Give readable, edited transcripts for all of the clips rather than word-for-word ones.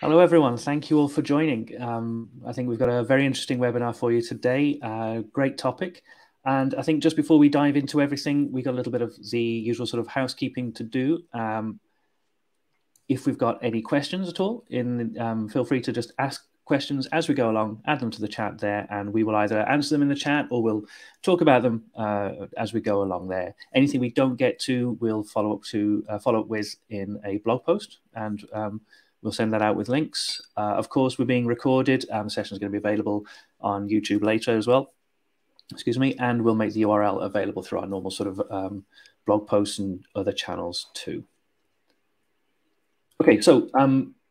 Hello, everyone. Thank you all for joining. I think we've got a very interesting webinar for you today. Great topic. And I think just before we dive into everything, we got a little bit of the usual sort of housekeeping to do. If we've got any questions at all, feel free to just ask questions as we go along, add them to the chat there, and we will either answer them in the chat or we'll talk about them as we go along there. Anything we don't get to, we'll follow up with in a blog post, and we'll send that out with links. Of course, we're being recorded. The session is going to be available on YouTube later as well. Excuse me. And we'll make the URL available through our normal sort of blog posts and other channels too. Okay, so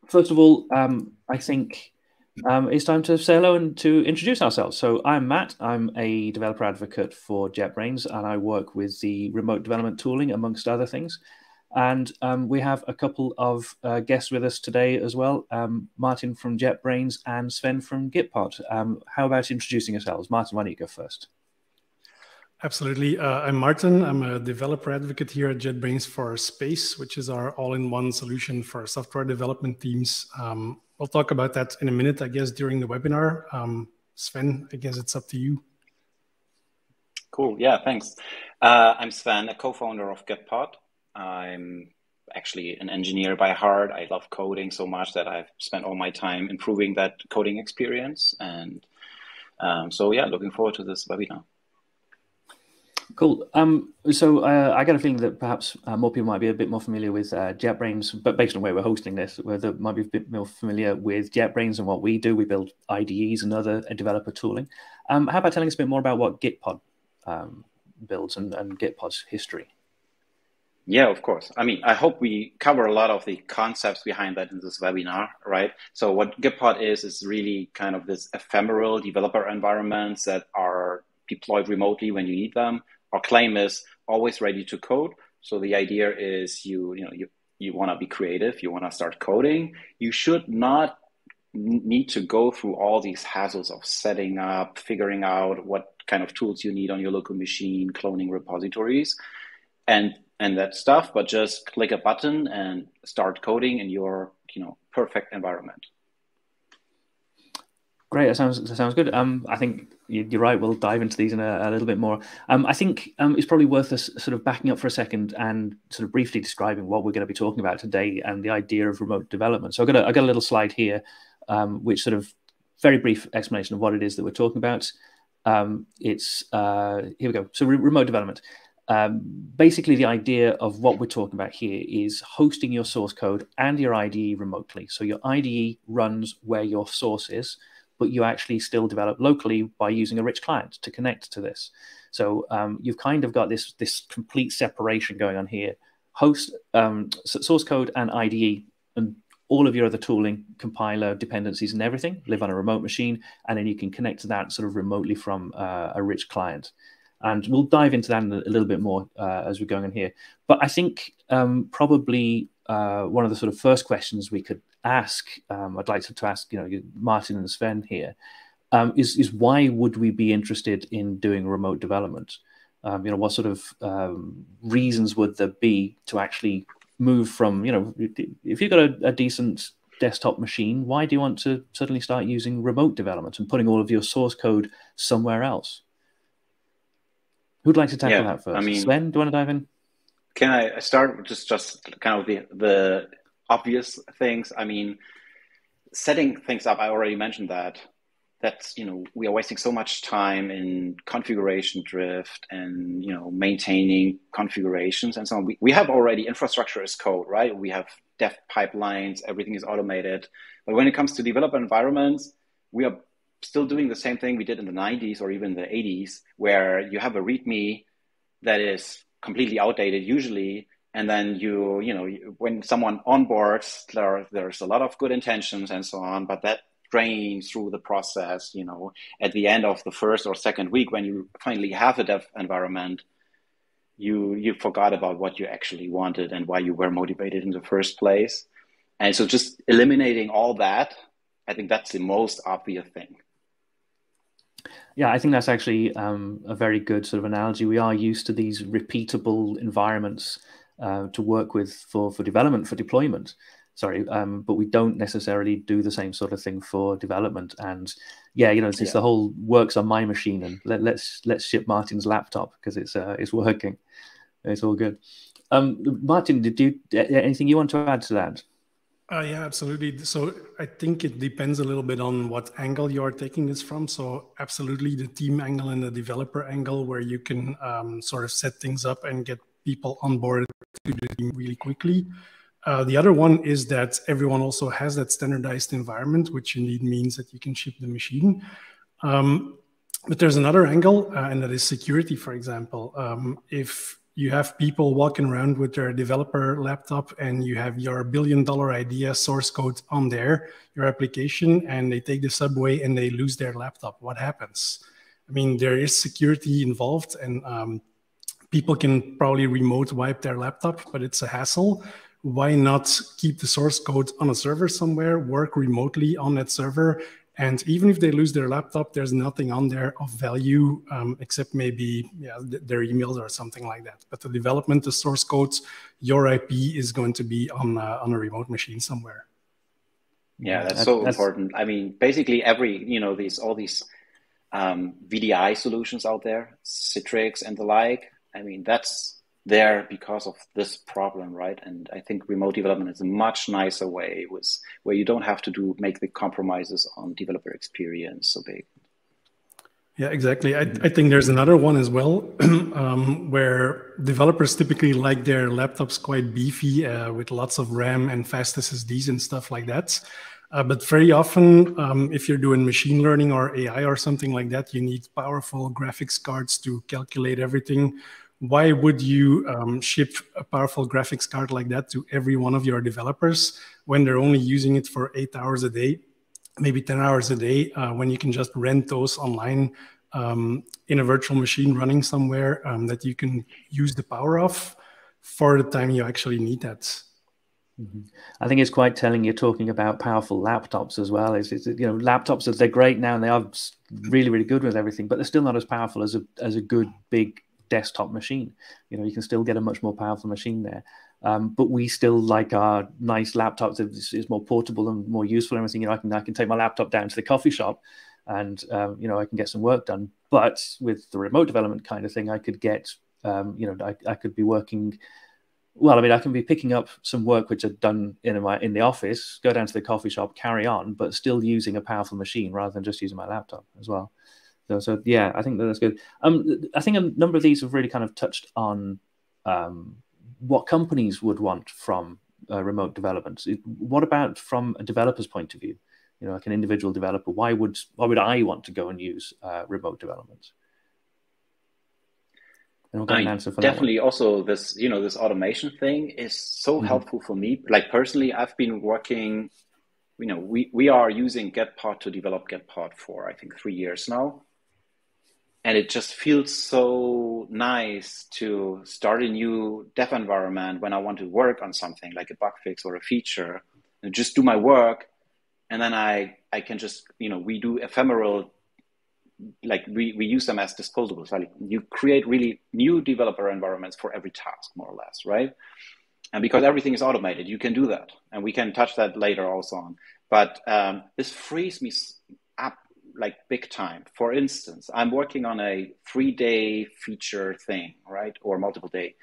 first of all, I think it's time to say hello and to introduce ourselves. So I'm Matt. I'm a developer advocate for JetBrains, and I work with the remote development tooling, amongst other things. And we have a couple of guests with us today as well, Martin from JetBrains and Sven from Gitpod. How about introducing yourselves? Martin, why don't you go first? Absolutely. I'm Martin. I'm a developer advocate here at JetBrains for Space, which is our all-in-one solution for software development teams. We'll talk about that in a minute, I guess, during the webinar. Sven, I guess it's up to you. Cool. Yeah, thanks. I'm Sven, a co-founder of Gitpod. I'm actually an engineer by heart. I love coding so much that I've spent all my time improving that coding experience. And so, yeah, looking forward to this webinar. Cool. So I got a feeling that perhaps more people might be a bit more familiar with JetBrains, but based on where we're hosting this, they might be a bit more familiar with JetBrains and what we do. We build IDEs and other developer tooling. How about telling us a bit more about what Gitpod builds and Gitpod's history? Yeah, of course. I mean, I hope we cover a lot of the concepts behind that in this webinar, right? So what Gitpod is really kind of this ephemeral developer environments that are deployed remotely when you need them. Our claim is always ready to code. So the idea is you want to be creative, you want to start coding. You should not need to go through all these hassles of setting up, figuring out what kind of tools you need on your local machine, cloning repositories, and that stuff, but just click a button and start coding in your, perfect environment. Great, that sounds good. I think you're right. We'll dive into these in a little bit more. I think it's probably worth us sort of backing up for a second and sort of briefly describing what we're going to be talking about today and the idea of remote development. So I've got a little slide here, which sort of very brief explanation of what it is that we're talking about. Here we go. So remote development. Basically, the idea of what we're talking about here is hosting your source code and your IDE remotely. So your IDE runs where your source is, but you actually still develop locally by using a rich client to connect to this. So you've kind of got this complete separation going on here. Source code and IDE and all of your other tooling, compiler, dependencies and everything live on a remote machine, and then you can connect to that sort of remotely from a rich client. And we'll dive into that in a little bit more as we're going on here. But I think probably one of the sort of first questions we could ask, I'd like to ask, Martin and Sven here, is why would we be interested in doing remote development? What sort of reasons would there be to actually move from, if you've got a decent desktop machine, why do you want to suddenly start using remote development and putting all of your source code somewhere else? Who'd like to tackle that first? Sven, do you want to dive in? Can I start with just kind of the obvious things? I mean, setting things up, I already mentioned that. That's, we are wasting so much time in configuration drift and, maintaining configurations and so on. We have already infrastructure as code, right? We have dev pipelines, everything is automated. But when it comes to developer environments, we are still doing the same thing we did in the 90s or even the 80s, where you have a README that is completely outdated usually. And then when someone onboards, there's a lot of good intentions and so on, but that drains through the process, at the end of the first or second week, when you finally have a dev environment, you forgot about what you actually wanted and why you were motivated in the first place. And so just eliminating all that, I think that's the most obvious thing. Yeah, I think that's actually a very good sort of analogy. We are used to these repeatable environments to work with for development, for deployment. sorry, but we don't necessarily do the same sort of thing for development. And yeah, you know, since the whole works on my machine, and let's ship Martin's laptop because it's working, it's all good. Martin, did you anything you want to add to that? Yeah, absolutely. So I think it depends a little bit on what angle you are taking this from. So absolutely the team angle and the developer angle, where you can sort of set things up and get people on board to the team really quickly. The other one is that everyone also has that standardized environment, which indeed means that you can ship the machine. But there's another angle, and that is security, for example. If you have people walking around with their developer laptop and you have your billion-dollar idea source code on there, your application, and they take the subway and they lose their laptop, what happens? I mean, there is security involved, and people can probably remote wipe their laptop, but it's a hassle. Why not keep the source code on a server somewhere, work remotely on that server, and even if they lose their laptop, there's nothing on there of value, except maybe their emails or something like that. But the development, the source codes, your IP is going to be on a remote machine somewhere. Yeah, that's important. I mean, basically every, you know, all these VDI solutions out there, Citrix and the like, I mean, that's there because of this problem, right? And I think remote development is a much nicer way, with where you don't have to make the compromises on developer experience so big. Yeah, exactly. I think there's another one as well, where developers typically like their laptops quite beefy, with lots of RAM and fast SSDs and stuff like that. But very often, if you're doing machine learning or AI or something like that, you need powerful graphics cards to calculate everything. Why would you ship a powerful graphics card like that to every one of your developers when they're only using it for 8 hours a day, maybe 10 hours a day, when you can just rent those online in a virtual machine running somewhere that you can use the power of for the time you actually need that? Mm-hmm. I think it's quite telling you're talking about powerful laptops as well. It's, you know, laptops, they're great now and they are really, really good with everything, but they're still not as powerful as a good, big desktop machine. You know, you can still get a much more powerful machine there, but we still like our nice laptops. It's more portable and more useful and everything. You know, I can take my laptop down to the coffee shop and you know, I can get some work done. But with the remote development kind of thing, I could get you know, I could be working, well, I mean, I can be picking up some work which I've done in the office, go down to the coffee shop, carry on, but still using a powerful machine rather than just using my laptop as well. So yeah, I think that's good. I think a number of these have really kind of touched on what companies would want from remote development. What about from a developer's point of view? You know, like an individual developer, why would I want to go and use remote development? And we'll get an answer for that. Definitely. Also, this, you know, this automation thing is so helpful for me. Like personally, I've been working. You know, we are using GetPod to develop GetPod for, I think, 3 years now. And it just feels so nice to start a new dev environment when I want to work on something like a bug fix or a feature and just do my work. And then I can just, you know, we do ephemeral, like we use them as disposables. Like you create really new developer environments for every task, more or less, right? And because everything is automated, you can do that. And we can touch that later also on. But this frees me up like big time. For instance, I'm working on a 3-day feature thing, right? Or multiple day.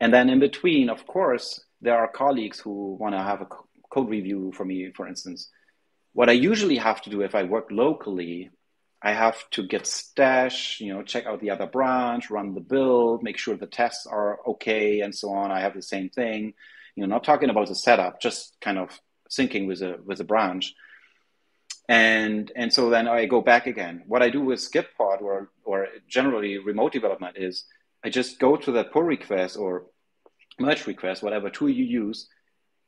And then in between, of course, there are colleagues who want to have a code review for me, for instance. What I usually have to do if I work locally, I have to get stash, you know, check out the other branch, run the build, make sure the tests are okay, and so on. I have the same thing, you know, not talking about the setup, just kind of syncing with a branch. And so then I go back again. What I do with GitPod or generally remote development is I just go to the pull request or merge request, whatever tool you use,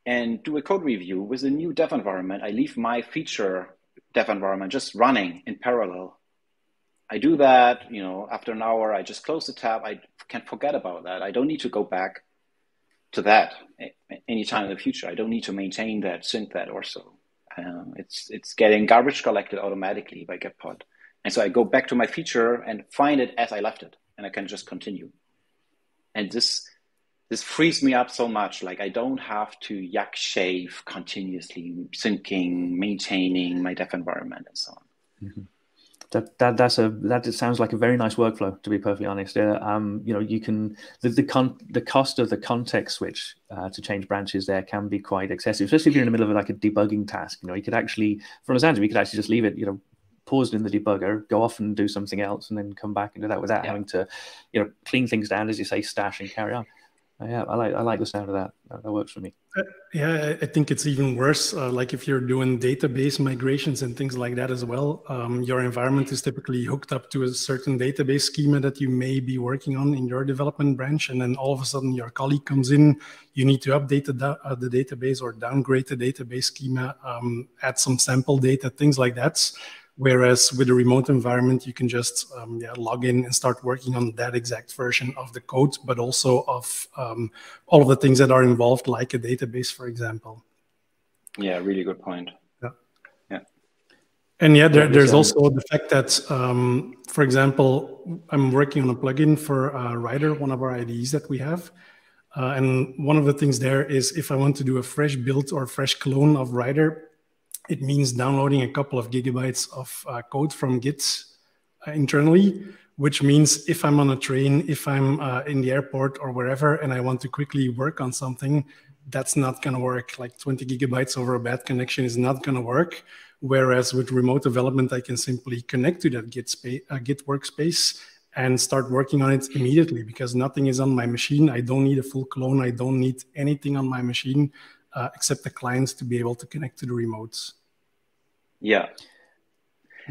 and do a code review with a new dev environment. I leave my feature dev environment just running in parallel. I do that, you know, after an hour, I just close the tab. I can forget about that. I don't need to go back to that anytime in the future. I don't need to maintain that, sync that or so. It's getting garbage collected automatically by GetPod. And so I go back to my feature and find it as I left it, and I can just continue. And this this frees me up so much. Like, I don't have to yak shave continuously, syncing, maintaining my dev environment and so on. Mm-hmm. That sounds like a very nice workflow, to be perfectly honest. You know, you can the cost of the context switch to change branches there can be quite excessive, especially if you're in the middle of like a debugging task. You know, you could actually, for example, we could actually just leave it, you know, paused in the debugger, go off and do something else, and then come back and do that without having to, you know, clean things down, as you say, stash and carry on. Yeah, I like the sound of that. That works for me. Yeah, I think it's even worse. Like if you're doing database migrations and things like that as well, your environment is typically hooked up to a certain database schema that you may be working on in your development branch, and then all of a sudden your colleague comes in, you need to update the database or downgrade the database schema, add some sample data, things like that. Whereas with a remote environment, you can just log in and start working on that exact version of the code, but also of all of the things that are involved, like a database, for example. Yeah, really good point. Yeah. Yeah. And yeah, there's also the fact that, for example, I'm working on a plugin for Rider, one of our IDEs that we have. And one of the things there is if I want to do a fresh build or fresh clone of Rider, it means downloading a couple of gigabytes of code from Git internally, which means if I'm on a train, if I'm in the airport or wherever, and I want to quickly work on something, that's not going to work. Like 20 gigabytes over a bad connection is not going to work. Whereas with remote development, I can simply connect to that Git workspace and start working on it immediately because nothing is on my machine. I don't need a full clone. I don't need anything on my machine. Except the clients to be able to connect to the remotes. Yeah.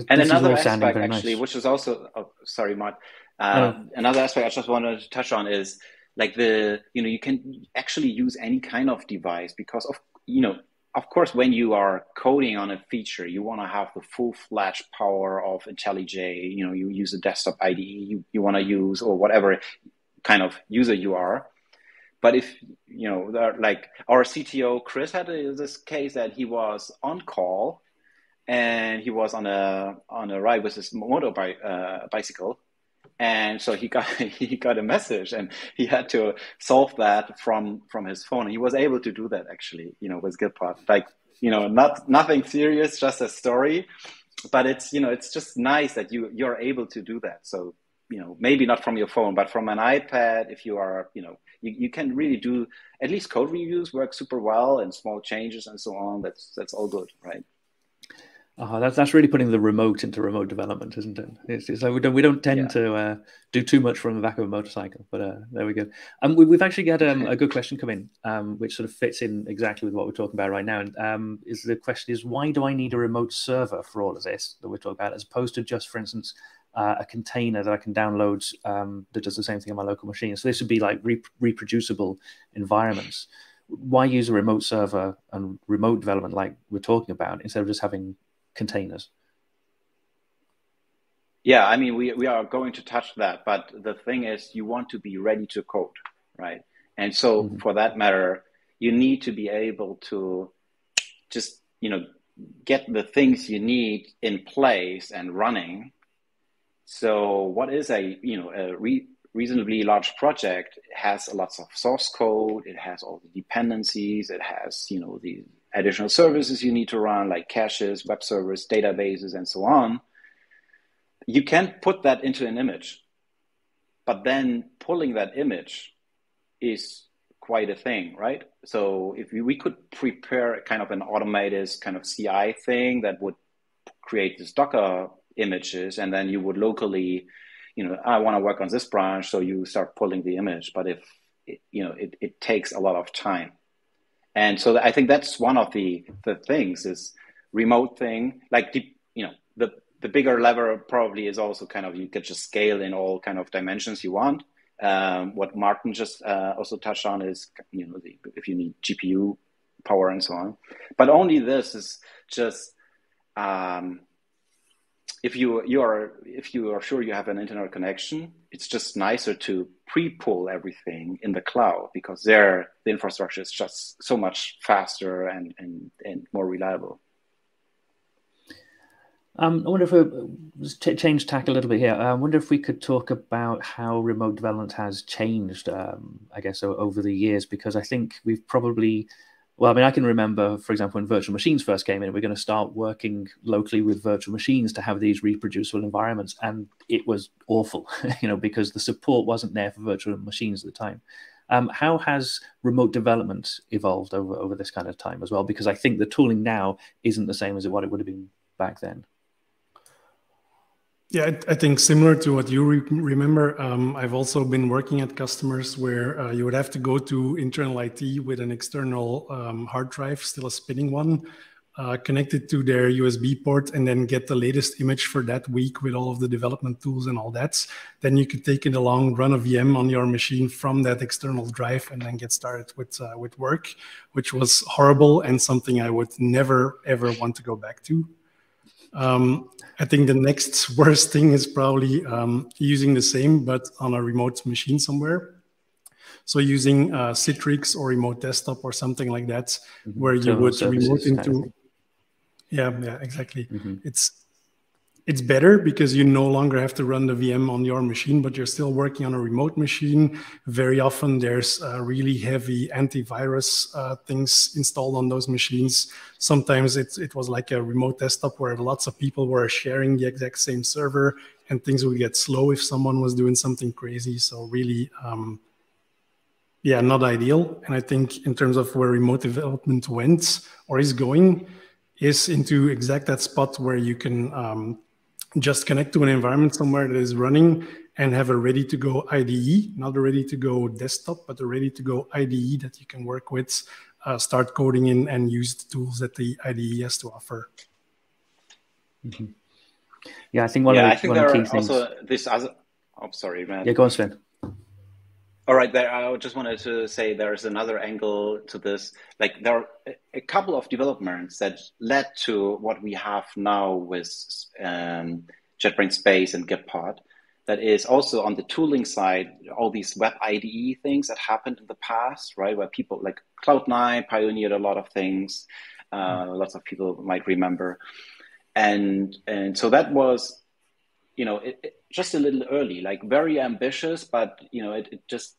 And another aspect, actually, which is also, sorry, Mart. Another aspect I just wanted to touch on is like you can actually use any kind of device because of course, when you are coding on a feature, you want to have the full-fledged power of IntelliJ, you know, you use a desktop IDE you want to use or whatever kind of user you are. But if, you know, like our CTO, Chris, had this case that he was on call and he was on a ride with his motorbike bicycle. And so he got a message and he had to solve that from his phone. He was able to do that, actually, you know, with GitPod. Like, you know, nothing serious, just a story. But it's, you know, it's just nice that you're able to do that. So, you know, maybe not from your phone, but from an iPad, if you are, you know, you can really do, at least code reviews work super well and small changes and so on. That's all good, right? That's really putting the remote into remote development, isn't it? It's like we don't tend to do too much from the back of a motorcycle, but there we go. We've actually got a good question come in, which sort of fits in exactly with what we're talking about right now. And the question is, why do I need a remote server for all of this that we're talking about, as opposed to just, for instance, a container that I can download that does the same thing on my local machine? So this would be like reproducible environments. Why use a remote server and remote development like we're talking about instead of just having containers? Yeah, I mean, we are going to touch that, but the thing is you want to be ready to code, right? And so for that matter, you need to be able to just, you know, get the things you need in place and running. So what is a reasonably large project has lots of source code. It has all the dependencies. It has, you know, the additional services you need to run, like caches, web servers, databases, and so on. You can put that into an image, but then pulling that image is quite a thing, right? So if we could prepare kind of an automated kind of CI thing that would create this Docker images, and then you would locally, you know, I want to work on this branch, so you start pulling the image. But if you know, it takes a lot of time, and so I think that's one of the things is remote thing. Like the bigger lever probably is also kind of you could just scale in all kind of dimensions you want. What Martin just also touched on is, you know, if you need GPU power and so on, but only this is just. If you are sure you have an internet connection, it's just nicer to pre-pull everything in the cloud because there the infrastructure is just so much faster and more reliable. I wonder if we change tack a little bit here. I wonder if we could talk about how remote development has changed, I guess, over the years, because I think we've probably, well, I mean, I can remember, for example, when virtual machines first came in, we're going to start working locally with virtual machines to have these reproducible environments. And it was awful, you know, because the support wasn't there for virtual machines at the time. How has remote development evolved over this kind of time as well? Because I think the tooling now isn't the same as what it would have been back then. Yeah, I think similar to what you remember, I've also been working at customers where you would have to go to internal IT with an external hard drive, still a spinning one, connected to their USB port, and then get the latest image for that week with all of the development tools and all that. Then you could take it along, run a VM on your machine from that external drive, and then get started with work, which was horrible and something I would never, ever want to go back to. I think the next worst thing is probably using the same, but on a remote machine somewhere. So using Citrix or Remote Desktop or something like that, where you would remote into. Yeah, yeah, exactly. Mm-hmm. It's better because you no longer have to run the VM on your machine, but you're still working on a remote machine. Very often there's really heavy antivirus things installed on those machines. Sometimes it was like a remote desktop where lots of people were sharing the exact same server and things would get slow if someone was doing something crazy. So really, yeah, not ideal. And I think in terms of where remote development went or is going is into exact that spot where you can just connect to an environment somewhere that is running and have a ready-to-go IDE, not a ready-to-go desktop, but a ready-to-go IDE that you can work with, start coding in, and use the tools that the IDE has to offer. Mm-hmm. Yeah, I think I'm sorry, man. Yeah, go on, Sven. All right, I just wanted to say there's another angle to this. Like, there are a couple of developments that led to what we have now with JetBrains Space and GitPod. That is also on the tooling side, all these web IDE things that happened in the past, right? Where people like Cloud9 pioneered a lot of things. Lots of people might remember. And so that was, you know, it just a little early, like very ambitious, but, you know, it just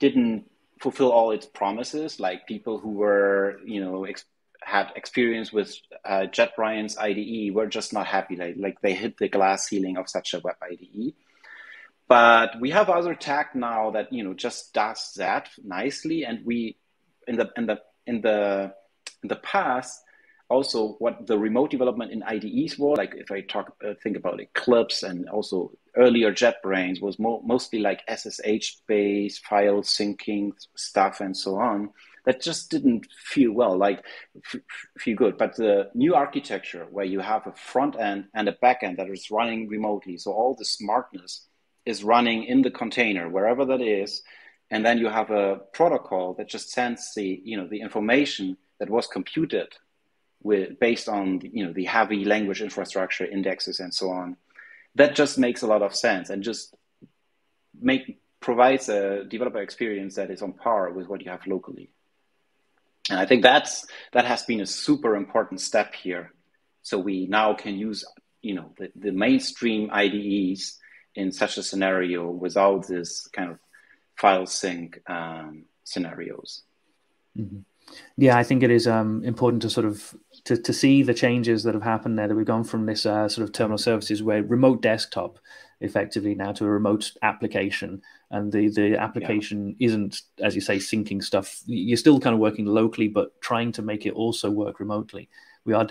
didn't fulfill all its promises. Like people who were, you know, had experience with JetBrains IDE were just not happy. Like they hit the glass ceiling of such a web IDE. But we have other tech now that, you know, just does that nicely. And we, in the past, also, what the remote development in IDEs were, like if I think about Eclipse and also earlier JetBrains, was mostly like SSH-based file syncing stuff and so on. That just didn't feel good. But the new architecture where you have a front end and a back end that is running remotely, so all the smartness is running in the container, wherever that is, and then you have a protocol that just sends the, you know, the information that was computed based on, you know, the heavy language infrastructure, indexes, and so on. That just makes a lot of sense and just provides a developer experience that is on par with what you have locally. And I think that has been a super important step here. So we now can use, you know, the mainstream IDEs in such a scenario without this kind of file sync scenarios. Mm-hmm. Yeah, I think it is important to sort of to see the changes that have happened there, that we've gone from this sort of terminal services where remote desktop effectively now to a remote application, and the application isn't, as you say, syncing stuff. You're still kind of working locally, but trying to make it also work remotely. We are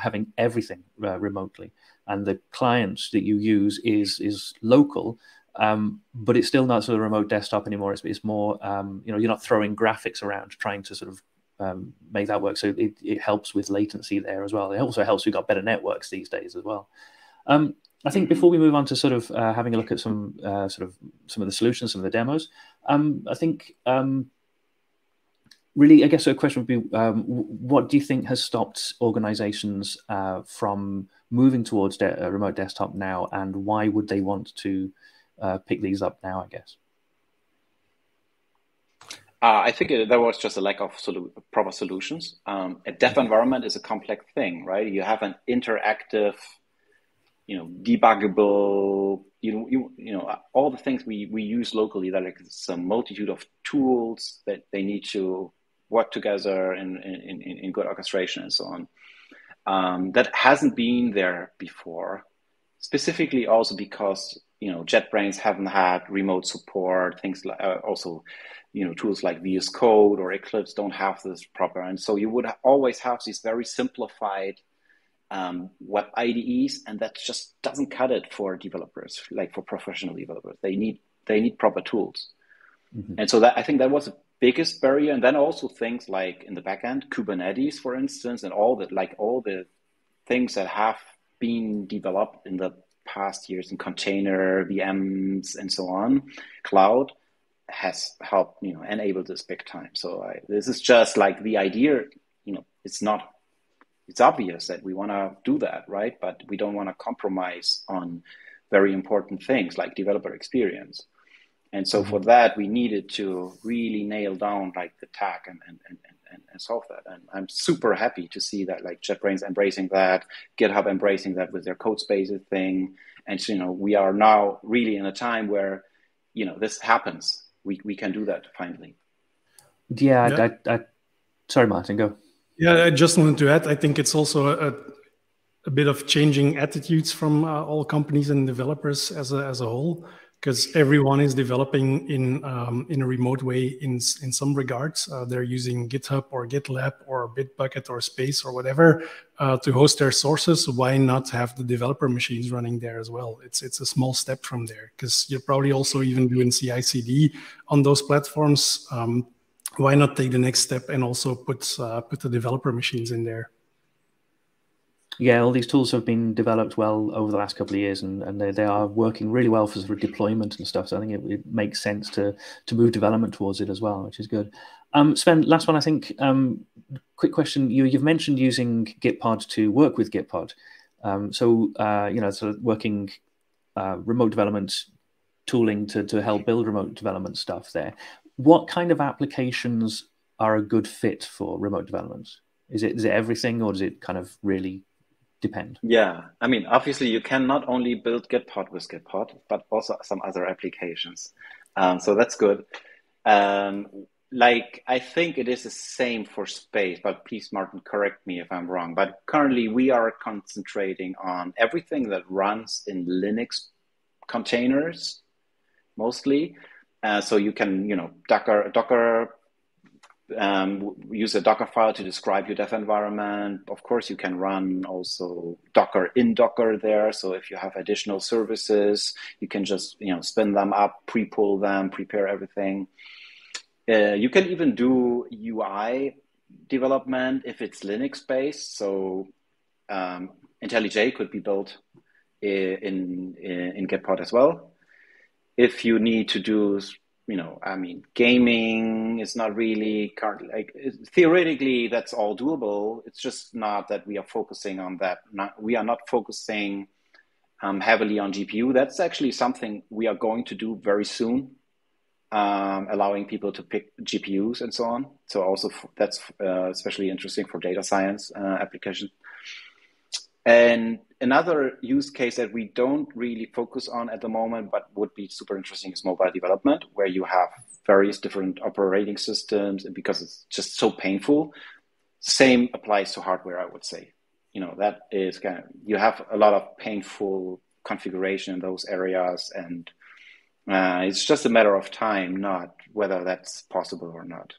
having everything remotely, and the clients that you use is local. But it's still not sort of remote desktop anymore. It's more, you know, you're not throwing graphics around trying to sort of make that work. So it helps with latency there as well. It also helps we've got better networks these days as well. I think before we move on to sort of having a look at some of the solutions, some of the demos, I think really, I guess a question would be, what do you think has stopped organizations from moving towards remote desktop now, and why would they want to pick these up now, I guess? I think there was just a lack of proper solutions. A dev environment is a complex thing, right? You have an interactive, debuggable, all the things we use locally. That like it's a multitude of tools that they need to work together in good orchestration and so on. That hasn't been there before, specifically also because JetBrains haven't had remote support. Things like tools like VS Code or Eclipse don't have this proper, and so you would always have these very simplified web IDEs, and that just doesn't cut it for developers, like for professional developers. They need proper tools, mm-hmm. And so that I think that was the biggest barrier. And then also things like in the backend, Kubernetes, for instance, and all the things that have been developed in the past years in container, VMs, and so on, cloud has helped, enable this big time. So this is just like the idea, it's obvious that we want to do that, right? But we don't want to compromise on very important things like developer experience. And so for that, we needed to really nail down like the tech and solve that. And I'm super happy to see that like JetBrains embracing that, GitHub embracing that with their code spaces thing. And, we are now really in a time where, this happens. We can do that finally. Yeah. Sorry, Martin, go. Yeah, I just wanted to add, I think it's also a bit of changing attitudes from all companies and developers as a whole. Because everyone is developing in a remote way in some regards. They're using GitHub or GitLab or Bitbucket or Space or whatever to host their sources. Why not have the developer machines running there as well? It's a small step from there, because you're probably also even doing CI/CD on those platforms. Why not take the next step and also put the developer machines in there? Yeah, all these tools have been developed well over the last couple of years, and they are working really well for sort of deployment and stuff. So I think it makes sense to move development towards it as well, which is good. Sven, last one, I think. Quick question. You've mentioned using Gitpod to work with Gitpod. Working remote development tooling to help build remote development stuff there. What kind of applications are a good fit for remote development? Is it everything, or does it kind of really depend? Yeah, I mean, obviously you can not only build Gitpod with Gitpod, but also some other applications. So that's good. I think it is the same for Space, but please, Martin, correct me if I'm wrong. But currently we are concentrating on everything that runs in Linux containers, mostly. So you can, Docker. Use a Docker file to describe your dev environment. Of course, you can run also Docker in Docker there. So if you have additional services, you can just, spin them up, pre-pull them, prepare everything. You can even do UI development if it's Linux-based. So IntelliJ could be built in Gitpod as well. If you need to do gaming is not really currently, theoretically that's all doable. It's just not that we are focusing on that. We are not focusing heavily on GPU. That's actually something we are going to do very soon, allowing people to pick GPUs and so on. So also that's especially interesting for data science applications. And another use case that we don't really focus on at the moment, but would be super interesting, is mobile development, where you have various different operating systems, and because it's just so painful, same applies to hardware, I would say. That is kind of, you have a lot of painful configuration in those areas, and it's just a matter of time, not whether that's possible or not.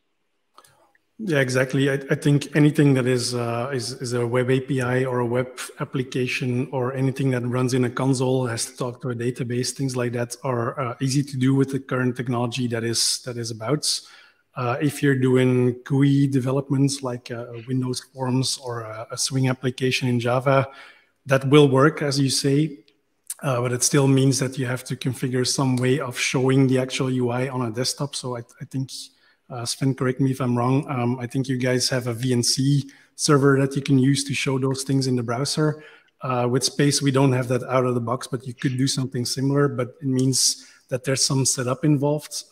Yeah, exactly. I think anything that is a web API or a web application or anything that runs in a console, has to talk to a database, things like that are easy to do with the current technology that is about. If you're doing GUI developments like Windows forms or a Swing application in Java, that will work, as you say. But it still means that you have to configure some way of showing the actual UI on a desktop. So I think... Sven, correct me if I'm wrong. I think you guys have a VNC server that you can use to show those things in the browser. With Space, we don't have that out of the box, but you could do something similar. But it means that there's some setup involved.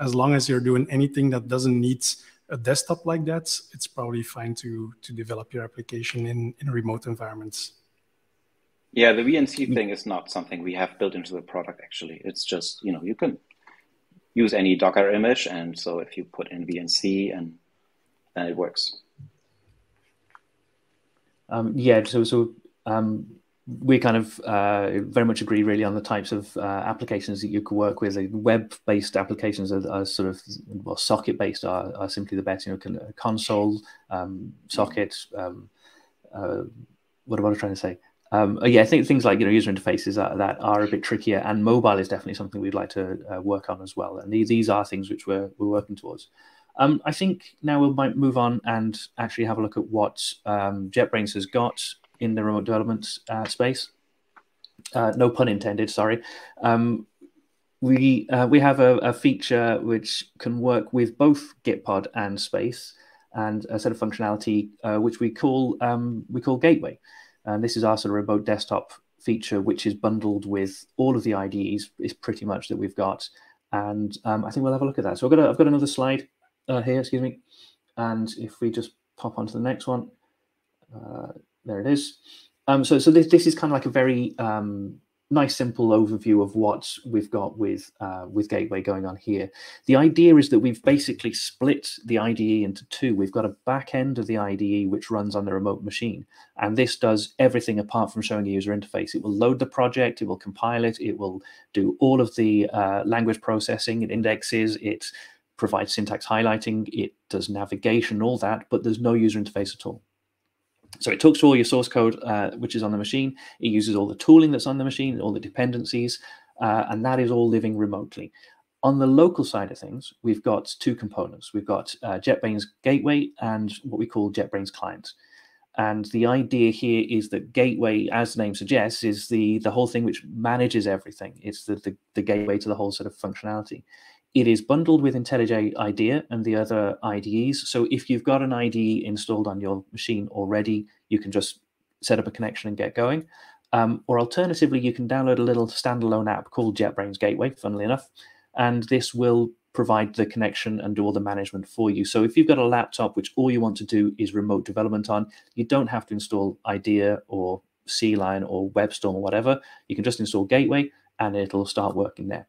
As long as you're doing anything that doesn't need a desktop like that, it's probably fine to develop your application in remote environments. Yeah, the VNC thing is not something we have built into the product, actually. It's just, you know, you can use any Docker image, and so if you put in VNC, and then it works. Yeah, so we kind of very much agree really on the types of applications that you could work with. Like web-based applications are sort of, well, socket-based are simply the best. You know, console, socket, what am I trying to say? Yeah, I think things like, you know, user interfaces that are a bit trickier, and mobile is definitely something we'd like to work on as well. And these are things which we're working towards. I think now we might move on and actually have a look at what JetBrains has got in the remote development space. No pun intended, sorry. We have a feature which can work with both Gitpod and Space, and a set of functionality which we call Gateway. And this is our sort of remote desktop feature, which is bundled with all of the IDEs, is pretty much that we've got. And I think we'll have a look at that. So I've got another slide here, excuse me. And if we just pop onto the next one, there it is. So this is kind of like a very nice, simple overview of what we've got with Gateway going on here. The idea is that we've basically split the IDE into two. We've got a back end of the IDE which runs on the remote machine, and this does everything apart from showing a user interface. It will load the project, it will compile it, it will do all of the language processing, it indexes, it provides syntax highlighting, it does navigation, all that, but there's no user interface at all. So it talks to all your source code, which is on the machine. It uses all the tooling that's on the machine, all the dependencies, and that is all living remotely. On the local side of things, we've got two components. We've got JetBrains Gateway and what we call JetBrains Client. And the idea here is that Gateway, as the name suggests, is the whole thing which manages everything. It's the gateway to the whole sort of functionality. It is bundled with IntelliJ IDEA and the other IDEs. So if you've got an IDE installed on your machine already, you can just set up a connection and get going. Or alternatively, you can download a little standalone app called JetBrains Gateway, funnily enough, and this will provide the connection and do all the management for you. So if you've got a laptop which all you want to do is remote development on, you don't have to install IDEA or CLine or WebStorm or whatever. You can just install Gateway and it'll start working there.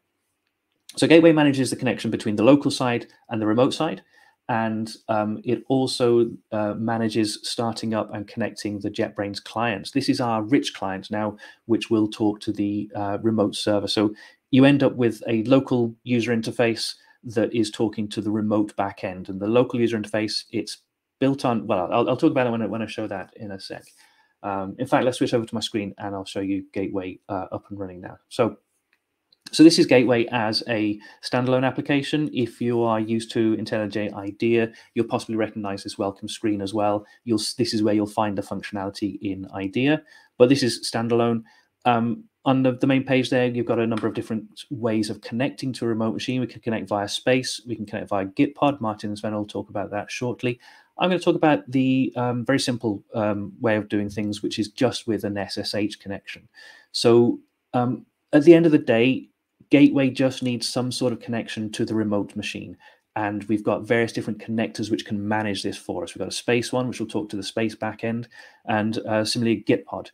So Gateway manages the connection between the local side and the remote side, and it also manages starting up and connecting the JetBrains clients. This is our rich client now, which will talk to the remote server. So you end up with a local user interface that is talking to the remote backend. And the local user interface, it's built on, well, I'll talk about it when I show that in a sec. In fact, let's switch over to my screen and I'll show you Gateway up and running now. So this is Gateway as a standalone application. If you are used to IntelliJ IDEA, you'll possibly recognize this welcome screen as well. This is where you'll find the functionality in IDEA, but this is standalone. On the main page there, you've got a number of different ways of connecting to a remote machine. We can connect via Space. We can connect via Gitpod. Martin and Sven will talk about that shortly. I'm going to talk about the very simple way of doing things, which is just with an SSH connection. So at the end of the day, Gateway just needs some sort of connection to the remote machine. And we've got various different connectors which can manage this for us. We've got a Space one, which will talk to the Space backend, and similarly Gitpod.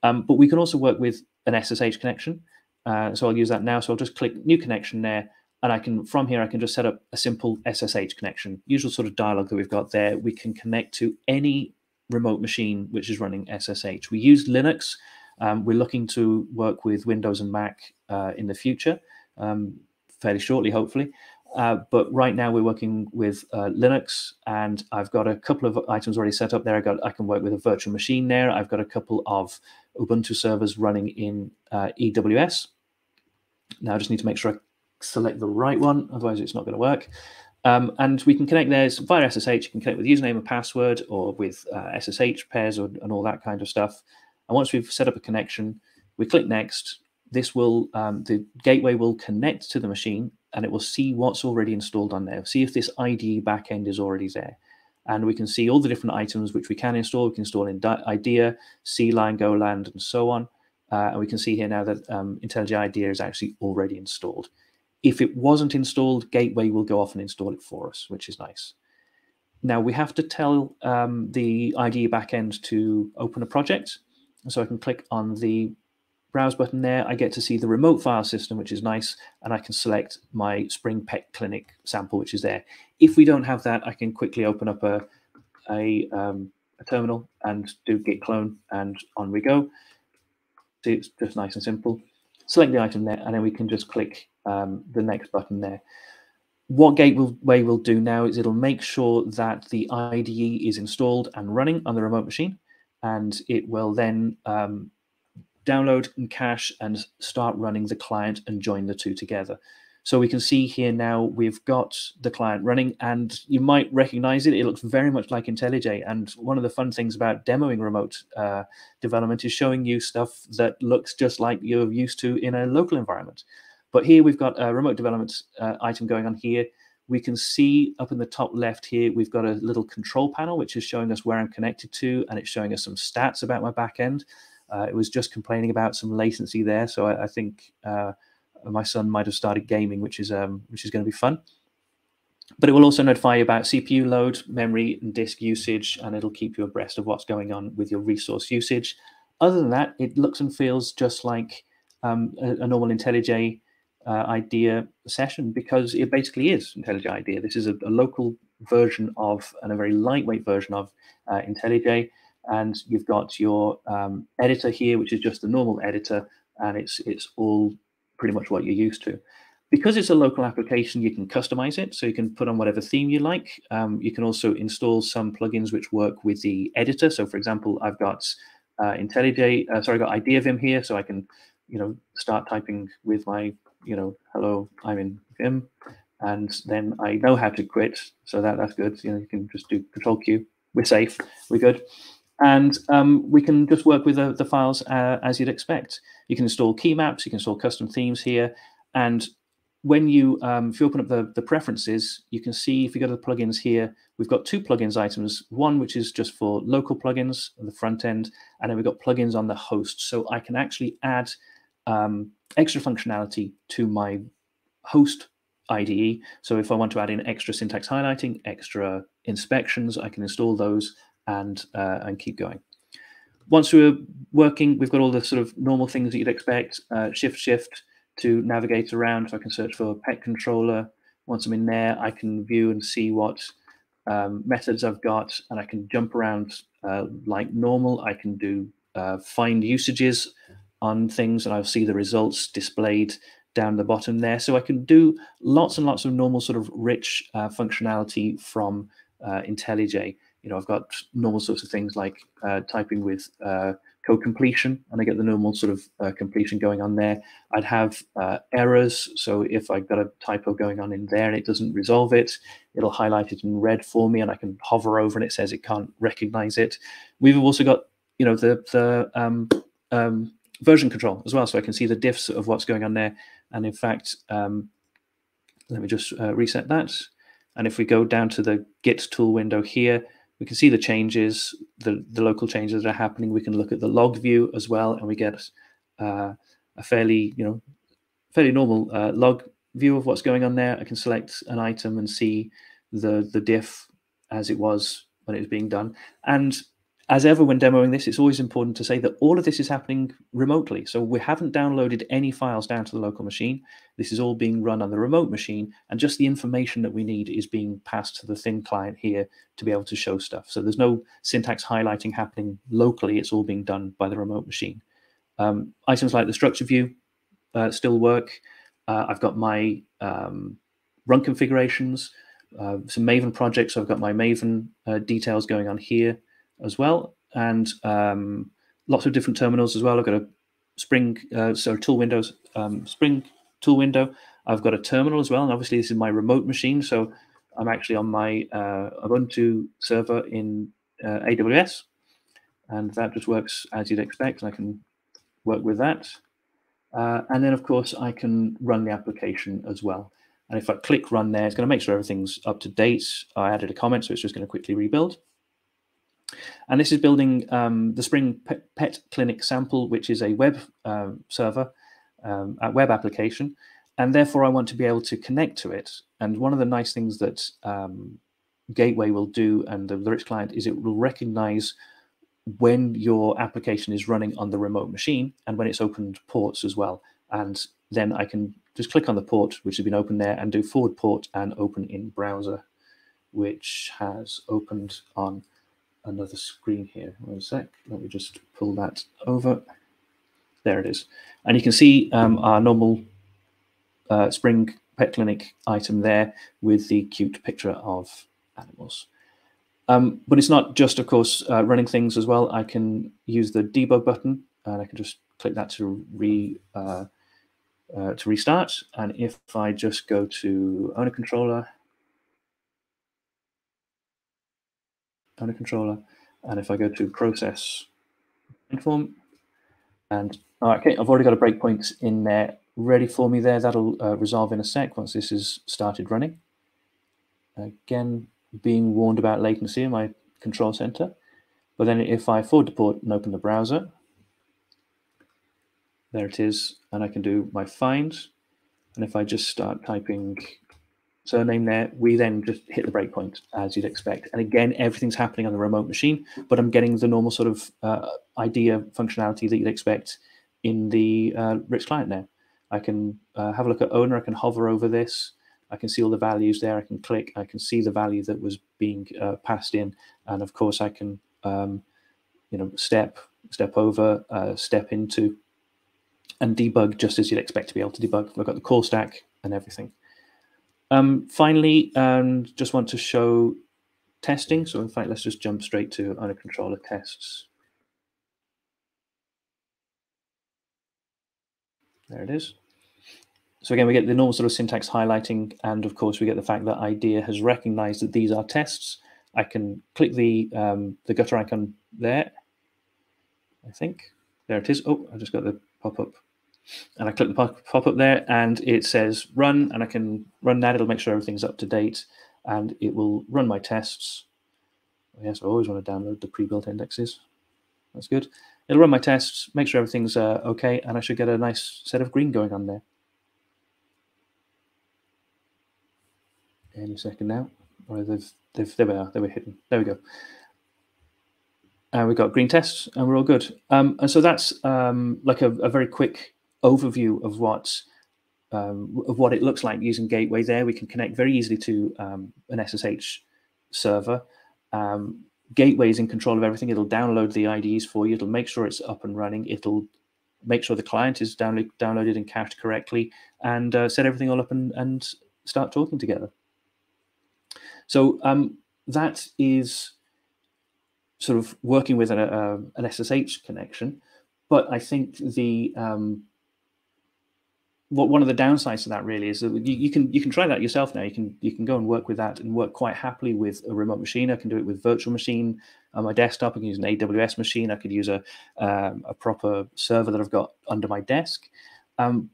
But we can also work with an SSH connection. So I'll use that now. So I'll just click New Connection there. And I can, from here, I can just set up a simple SSH connection. Usual sort of dialogue that we've got there. We can connect to any remote machine which is running SSH. We use Linux. We're looking to work with Windows and Mac in the future, fairly shortly, hopefully. But right now we're working with Linux, and I've got a couple of items already set up there. I can work with a virtual machine there. I've got a couple of Ubuntu servers running in EWS. Now I just need to make sure I select the right one, otherwise it's not going to work. And we can connect there via SSH. You can connect with username and password, or with SSH pairs, and all that kind of stuff. And once we've set up a connection, we click Next. This will, the gateway will connect to the machine, and it will see what's already installed on there, see if this IDE backend is already there. And we can see all the different items which we can install. We can install in IDEA, CLine, Goland, and so on. And we can see here now that IntelliJ IDEA is actually already installed. If it wasn't installed, Gateway will go off and install it for us, which is nice. Now we have to tell the IDE backend to open a project. So I can click on the browse button there. I get to see the remote file system, which is nice. And I can select my Spring Pet Clinic sample, which is there. If we don't have that, I can quickly open up a terminal and do git clone, and on we go. See, it's just nice and simple. Select the item there, and then we can just click the next button there. What Gateway will do now is it'll make sure that the IDE is installed and running on the remote machine, and it will then download and cache and start running the client and join the two together. So we can see here now we've got the client running, and you might recognize it. It looks very much like IntelliJ. And one of the fun things about demoing remote development is showing you stuff that looks just like you're used to in a local environment. But here we've got a remote development item going on here. We can see up in the top left here, we've got a little control panel, which is showing us where I'm connected to, and it's showing us some stats about my backend. It was just complaining about some latency there. So I think my son might have started gaming, which is going to be fun. But it will also notify you about CPU load, memory, and disk usage, and it'll keep you abreast of what's going on with your resource usage. Other than that, it looks and feels just like a normal IntelliJ IDEA session, because it basically is IntelliJ IDEA. This is a local version of, and a very lightweight version of, IntelliJ. And you've got your editor here, which is just the normal editor, and it's all pretty much what you're used to. Because it's a local application, you can customize it, so you can put on whatever theme you like. You can also install some plugins which work with the editor. So, for example, I've got I've got IdeaVim here, so I can, start typing with my, hello, I'm in Vim, and then I know how to quit, so that's good. You can just do Control Q. We're safe. We're good. And we can just work with the files as you'd expect. You can install key maps, you can install custom themes here. And when you, if you open up the preferences, you can see if you go to the plugins here, we've got two plugins items, one which is just for local plugins on the front end, and then we've got plugins on the host. So I can actually add extra functionality to my host IDE. So if I want to add in extra syntax highlighting, extra inspections, I can install those and keep going. Once we're working, we've got all the sort of normal things that you'd expect. Shift to navigate around, so I can search for a pet controller. Once I'm in there, I can view and see what methods I've got, and I can jump around like normal. I can do find usages on things, and I'll see the results displayed down the bottom there. So I can do lots and lots of normal sort of rich functionality from IntelliJ. I've got normal sorts of things like typing with code completion, and I get the normal sort of completion going on there. I'd have errors, so if I've got a typo going on in there and it doesn't resolve it, it'll highlight it in red for me, and I can hover over and it says it can't recognize it. We've also got, the version control as well, so I can see the diffs of what's going on there. And in fact, let me just reset that. And if we go down to the Git tool window here, we can see the changes, the local changes that are happening. We can look at the log view as well, and we get a fairly, fairly normal log view of what's going on there. I can select an item and see the diff as it was when it was being done. And as ever, when demoing this, it's always important to say that all of this is happening remotely. So we haven't downloaded any files down to the local machine. This is all being run on the remote machine, and just the information that we need is being passed to the thin client here to be able to show stuff. So there's no syntax highlighting happening locally. It's all being done by the remote machine. Items like the structure view still work. I've got my run configurations, some Maven projects. So I've got my Maven details going on here as well, and lots of different terminals as well. I've got a Spring, Spring tool window. I've got a terminal as well, and obviously this is my remote machine, so I'm actually on my Ubuntu server in AWS, and that just works as you'd expect, and I can work with that. And then, of course, I can run the application as well. And if I click Run there, it's going to make sure everything's up to date. I added a comment, so it's just going to quickly rebuild. And this is building the Spring Pet Clinic sample, which is a web server, a web application. And therefore, I want to be able to connect to it. And one of the nice things that Gateway will do, and the Lyrics client, is it will recognize when your application is running on the remote machine and when it's opened ports as well. And then I can just click on the port which has been opened there and do forward port and open in browser, which has opened on another screen here. One sec, let me just pull that over. There it is. And you can see our normal Spring Pet Clinic item there with the cute picture of animals. But it's not just, of course, running things as well. I can use the debug button and I can just click that to restart. And if I just go to owner controller, and if I go to process form, and okay, I've already got a breakpoint in there ready for me there. That'll resolve in a sec once this is started running. Again, being warned about latency in my control center. But then if I forward the port and open the browser, there it is, and I can do my find. And if I just start typing surname there, we then just hit the breakpoint as you'd expect. And again, everything's happening on the remote machine, but I'm getting the normal sort of idea functionality that you'd expect in the Lyrics client there. I can have a look at owner, I can hover over this, I can see all the values there, I can click, I can see the value that was being passed in. And of course I can, you know, step over, step into, and debug just as you'd expect to be able to debug. Look at the core stack and everything. Finally, just want to show testing. So in fact, let's just jump straight to owner controller tests. There it is. So again, we get the normal sort of syntax highlighting, and of course, we get the fact that IDEA has recognized that these are tests. I can click the gutter icon there, I think. There it is. Oh, I just got the pop-up. And I click the pop-up there, and it says run, and I can run that. It'll make sure everything's up to date, and it will run my tests. Yes, I always want to download the pre-built indexes. That's good. It'll run my tests, make sure everything's okay, and I should get a nice set of green going on there. Any second now. Or there we are, they were hidden. There we go. And we've got green tests and we're all good. And so that's like a very quick overview of what it looks like using Gateway there. We can connect very easily to an SSH server. Gateway is in control of everything. It'll download the IDEs for you. It'll make sure it's up and running. It'll make sure the client is downloaded and cached correctly, and set everything all up and start talking together. So that is sort of working with an SSH connection. But I think the one of the downsides to that really is that you can try that yourself now. You can go and work with that and work quite happily with a remote machine. I can do it with virtual machine on my desktop. I can use an AWS machine. I could use a proper server that I've got under my desk.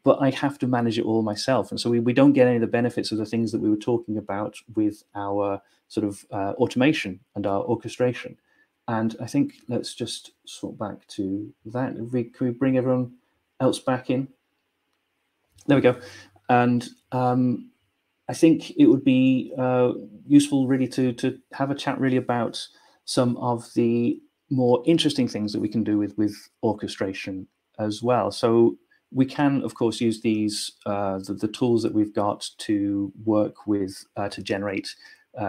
But I have to manage it all myself. And so we don't get any of the benefits of the things that we were talking about with our sort of automation and our orchestration. And I think let's just swap back to that. Can we bring everyone else back in? There we go. And I think it would be useful really to have a chat really about some of the more interesting things that we can do with orchestration as well. So we can, of course, use these the tools that we've got to work with to generate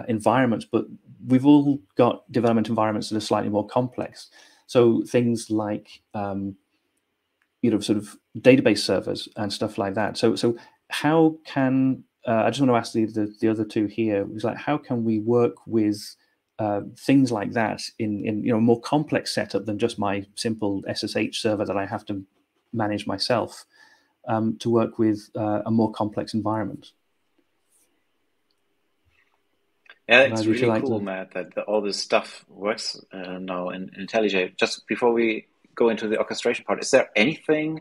environments, but we've all got development environments that are slightly more complex. So things like you know, sort of database servers and stuff like that. So how can I just want to ask the other two here is like, how can we work with things like that in you know, a more complex setup than just my simple SSH server that I have to manage myself, to work with a more complex environment? Yeah, it's really cool, Matt, that all this stuff works now in IntelliJ. Just before we go into the orchestration part, is there anything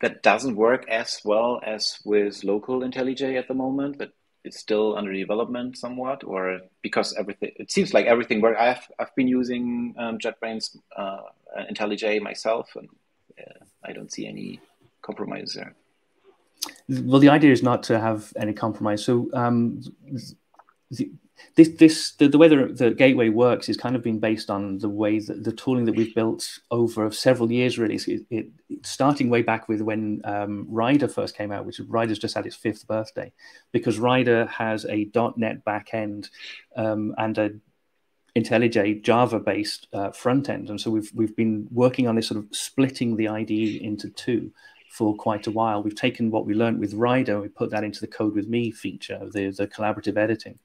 that doesn't work as well as with local IntelliJ at the moment, that it's still under development somewhat? Or because everything, it seems like everything works. I've been using JetBrains IntelliJ myself, and I don't see any compromise there. Well, the idea is not to have any compromise. So the way the gateway works is kind of been based on the way that the tooling that we've built over several years, really. So it starting way back with when Rider first came out, which Rider's just had its 5th birthday, because Rider has a .NET backend and a IntelliJ Java-based front end, and so we've been working on this sort of splitting the IDE into two for quite a while. We've taken what we learned with Rider, we put that into the Code With Me feature, the collaborative editing.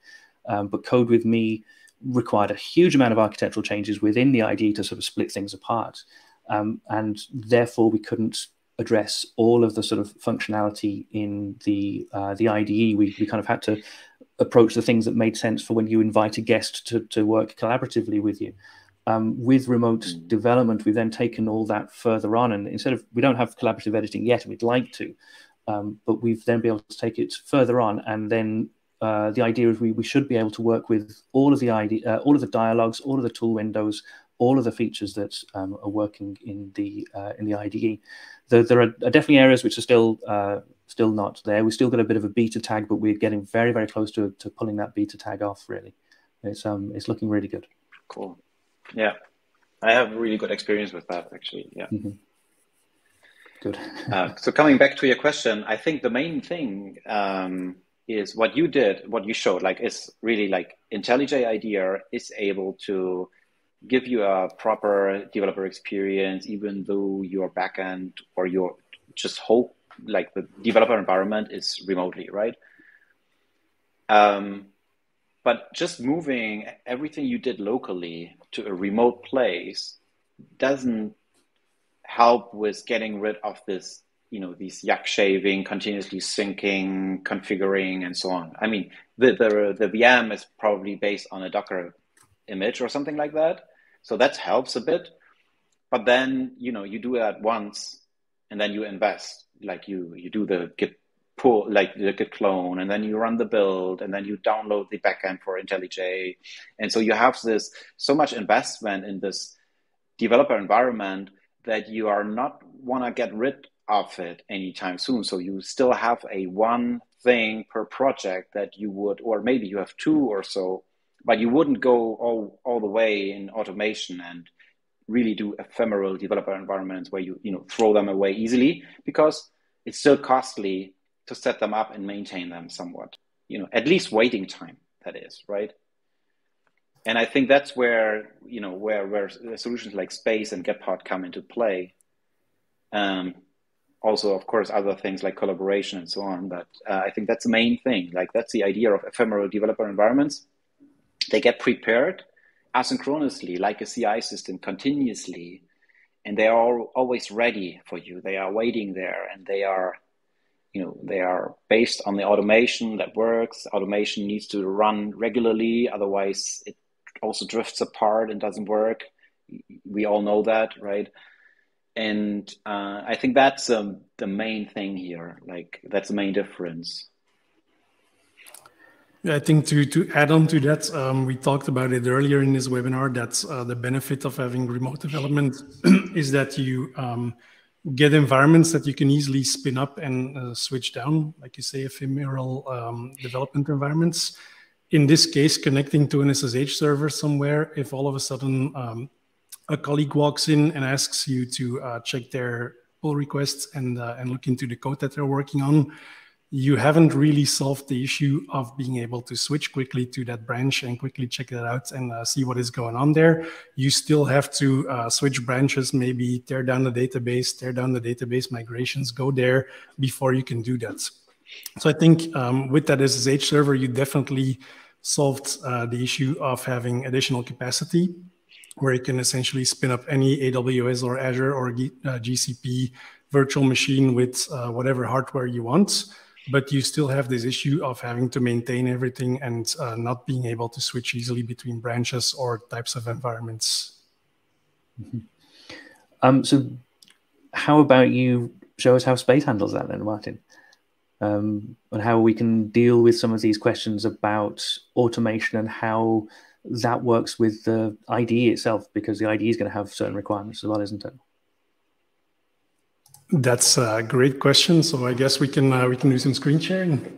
But Code With Me required a huge amount of architectural changes within the IDE to sort of split things apart. And therefore, we couldn't address all of the sort of functionality in the IDE. We kind of had to approach the things that made sense for when you invite a guest to work collaboratively with you. With remote development, we've then taken all that further on, and we don't have collaborative editing yet, we'd like to, but we've then been able to take it further on, and then the idea is we should be able to work with all of the all of the dialogues, all of the tool windows, all of the features that are working in the IDE. There are definitely areas which are still not there. We've still got a bit of a beta tag, but we're getting very, very close to pulling that beta tag off, really. It's looking really good. Cool. Yeah, I have really good experience with that, actually. Yeah. Mm-hmm. Good. So coming back to your question, I think the main thing is what you did, what you showed, like, is really like IntelliJ IDEA is able to give you a proper developer experience, even though your backend or your just whole, like, the developer environment is remotely, right? But just moving everything you did locally to a remote place doesn't help with getting rid of this, you know, these yak shaving, continuously syncing, configuring, and so on. I mean, the VM is probably based on a Docker image or something like that, so that helps a bit. But then, you know, you do that once, and then you invest, like you do the Git pull, like the Git clone, and then you run the build, and then you download the backend for IntelliJ. And so you have this so much investment in this developer environment that you are not want to get rid of it anytime soon. So you still have a one thing per project that you would, or maybe you have two or so, but you wouldn't go all the way in automation and really do ephemeral developer environments where you throw them away easily, because it's still costly to set them up and maintain them somewhat, at least waiting time, that is, right? And I think that's where, where solutions like Space and GetPod come into play. Also, of course, other things like collaboration and so on, but I think that's the main thing. Like, that's the idea of ephemeral developer environments. They get prepared asynchronously, like a CI system, continuously, and they are always ready for you. They are waiting there, and they are, they are based on the automation that works. Automation needs to run regularly, otherwise it also drifts apart and doesn't work. We all know that, right? And I think that's the main thing here. Like, that's the main difference. Yeah, I think to add on to that, we talked about it earlier in this webinar, that the benefit of having remote development is that you get environments that you can easily spin up and switch down, like you say, ephemeral development environments. In this case, connecting to an SSH server somewhere, if all of a sudden a colleague walks in and asks you to check their pull requests and look into the code that they're working on, you haven't really solved the issue of being able to switch quickly to that branch and quickly check that out and see what is going on there. You still have to switch branches, maybe tear down the database, migrations, go there before you can do that. So I think with that SSH server, you definitely solved the issue of having additional capacity, where you can essentially spin up any AWS or Azure or GCP virtual machine with whatever hardware you want. But you still have this issue of having to maintain everything and not being able to switch easily between branches or types of environments. Mm-hmm. So how about you show us how Space handles that then, Martin? And how we can deal with some of these questions about automation and how that works with the IDE itself, because the IDE is going to have certain requirements as well, isn't it? That's a great question. So I guess we can do some screen sharing.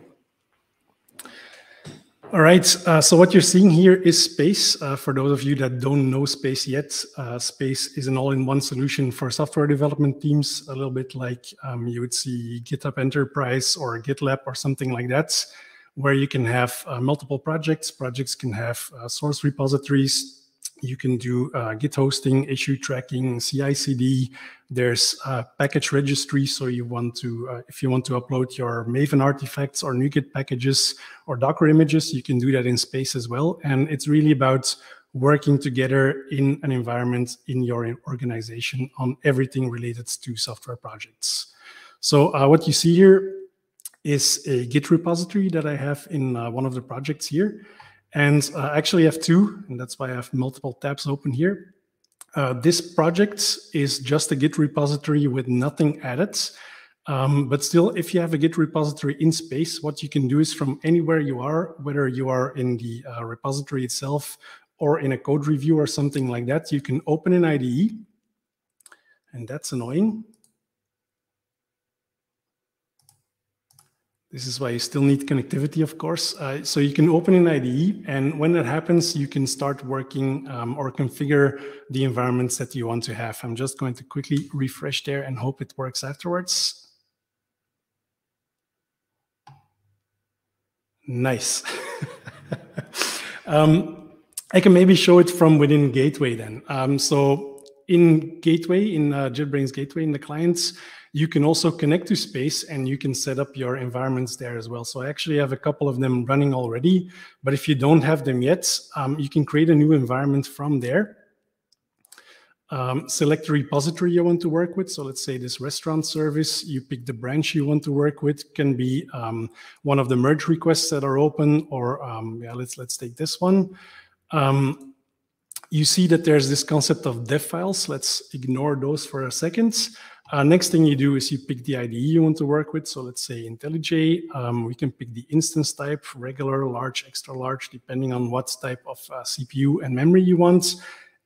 All right, so what you're seeing here is Space. For those of you that don't know Space yet, Space is an all-in-one solution for software development teams, a little bit like you would see GitHub Enterprise or GitLab or something like that, where you can have multiple projects. Projects can have source repositories. You can do Git hosting, issue tracking, CI/CD. There's package registry, so you want to, if you want to upload your Maven artifacts or NuGet packages or Docker images, you can do that in Space as well. And it's really about working together in an environment in your organization on everything related to software projects. So what you see here is a Git repository that I have in one of the projects here. And I actually have two, and that's why I have multiple tabs open here. This project is just a Git repository with nothing added. But still, if you have a Git repository in Space, what you can do is from anywhere you are, whether you are in the repository itself or in a code review or something like that, you can open an IDE. And that's annoying. This is why you still need connectivity, of course. So you can open an IDE, and when that happens, you can start working or configure the environments that you want to have. I'm just going to quickly refresh there and hope it works afterwards. Nice. I can maybe show it from within Gateway then. So in Gateway, in JetBrains Gateway, in the clients, you can also connect to Space and you can set up your environments there as well. So I actually have a couple of them running already, but if you don't have them yet, you can create a new environment from there. Select the repository you want to work with. So let's say this restaurant service, you pick the branch you want to work with, can be one of the merge requests that are open, or yeah, let's take this one. You see that there's this concept of dev files. Let's ignore those for a second. Next thing you do is you pick the IDE you want to work with. So let's say IntelliJ. We can pick the instance type, regular, large, extra large, depending on what type of CPU and memory you want.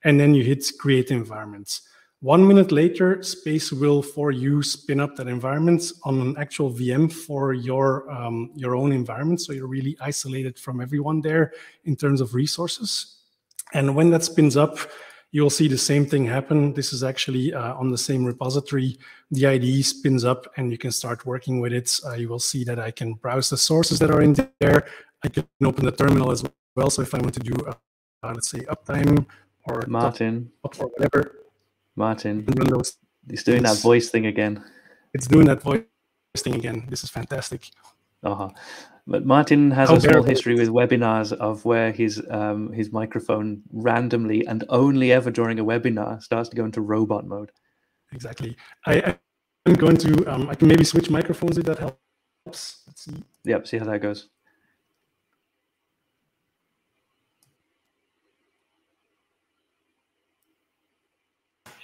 And then you hit create environment. 1 minute later, Space will, for you, spin up that environment on an actual VM for your own environment. So you're really isolated from everyone there in terms of resources. And when that spins up, you'll see the same thing happen. This is actually on the same repository. The IDE spins up and you can start working with it. You will see that I can browse the sources that are in there. I can open the terminal as well. So if I want to do, let's say, uptime or Martin, or whatever. Martin, it's doing that voice thing again. It's doing that voice thing again. This is fantastic. Uh-huh. But Martin has a small history with webinars of where his microphone randomly and only ever during a webinar starts to go into robot mode. Exactly. I'm going to, I can maybe switch microphones if that helps. Let's see. Yep, see how that goes.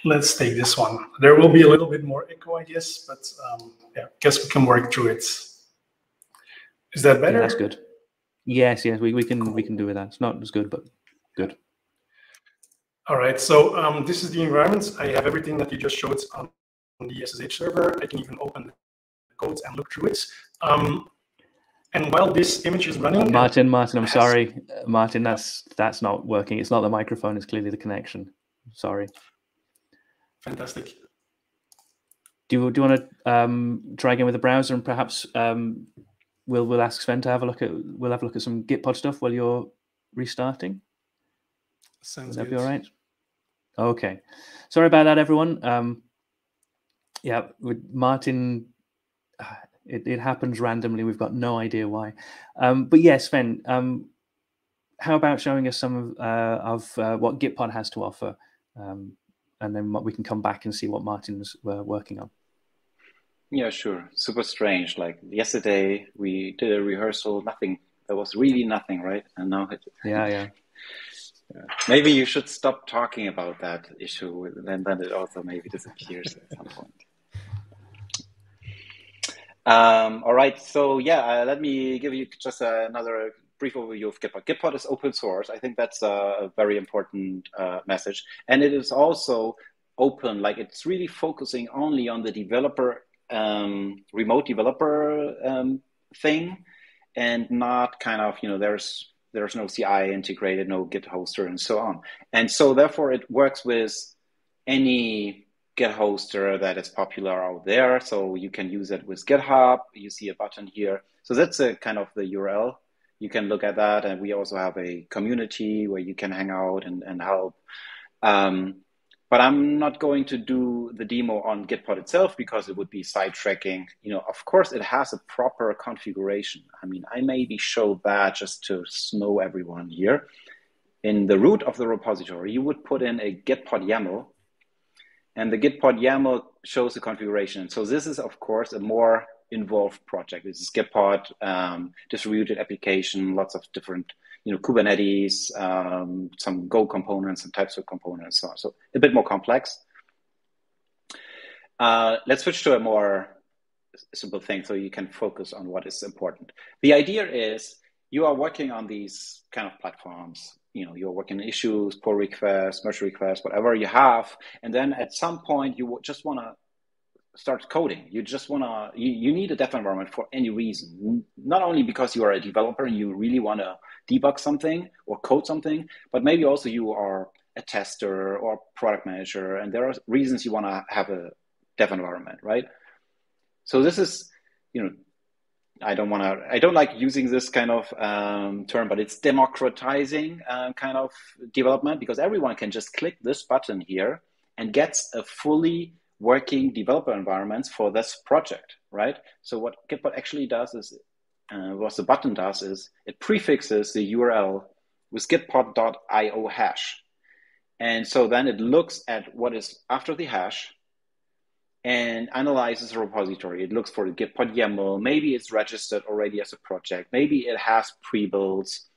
Let's take this one. There will be a little bit more echo, I guess, but yeah, I guess we can work through it. Is that better? Yeah, that's good. Yes, yes, we can do with that. It's not as good, but good. All right, so this is the environment. I have everything that you just showed on the SSH server. I can even open the code and look through it. And while this image is running, Martin, I'm sorry, Martin, that's not working. It's not the microphone. It's clearly the connection. Sorry. Fantastic. Do you want to try again with the browser and perhaps? We'll ask Sven to have a look at some Gitpod stuff while you're restarting. Sounds good. Would that be all right? Okay. Sorry about that, everyone. Yeah, with Martin, it happens randomly. We've got no idea why. But yeah, Sven, how about showing us some of what Gitpod has to offer, and then we can come back and see what Martin's working on. Yeah, sure. Super strange. Like yesterday, we did a rehearsal. Nothing. There was really nothing, right? And now it. Yeah, yeah. Maybe you should stop talking about that issue, and then it also maybe disappears at some point. All right. So yeah, let me give you just another brief overview of Gitpod. Gitpod is open source. I think that's a very important message, and it is also open, like it's really focusing only on the developer, remote developer thing, and not kind of, you know, there's no CI integrated, no Git hoster and so on. And so therefore it works with any Git hoster that is popular out there. So you can use it with GitHub. You see a button here. So that's a kind of the URL. You can look at that. And we also have a community where you can hang out and help. But I'm not going to do the demo on Gitpod itself because it would be sidetracking. You know, of course, it has a proper configuration. I mean, I maybe show that just to snow everyone here. In the root of the repository, you would put in a Gitpod YAML, and the Gitpod YAML shows the configuration. So this is, of course, a more involved project. This is Gitpod, distributed application, lots of different, you know, Kubernetes, some Go components, some TypeScript components, so on. So a bit more complex. Let's switch to a more simple thing so you can focus on what is important. The idea is you are working on these kind of platforms. You know, you're working on issues, pull requests, merge requests, whatever you have. And then at some point, you just want to start coding. You just want to, you need a dev environment for any reason, not only because you are a developer and you really want to debug something or code something, but maybe also you are a tester or product manager, and there are reasons you want to have a dev environment, right? So this is, you know, I don't like using this kind of term, but it's democratizing kind of development, because everyone can just click this button here and gets a fully working developer environments for this project, right? So what Gitpod actually does is, what the button does is it prefixes the URL with gitpod.io hash. And so then it looks at what is after the hash and analyzes the repository. It looks for the Gitpod YAML. Maybe it's registered already as a project. Maybe it has pre-builds.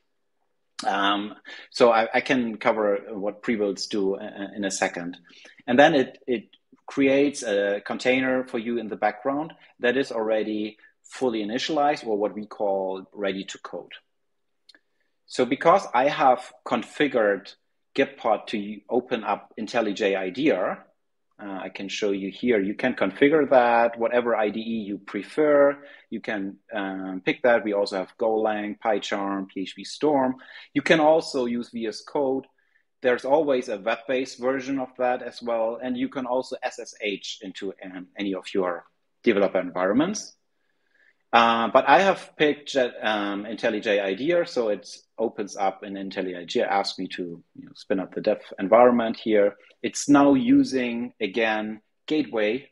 So I can cover what pre-builds do in a second. And then it creates a container for you in the background that is already fully initialized, or what we call ready to code. So because I have configured Gitpod to open up IntelliJ IDEA, I can show you here, you can configure that, whatever IDE you prefer, you can pick that. We also have Golang, PyCharm, PHP Storm. You can also use VS Code. There's always a web-based version of that as well. And you can also SSH into any of your developer environments. But I have picked IntelliJ IDEA, so it opens up in IntelliJ, asks me to, you know, spin up the dev environment here. It's now using, again, Gateway,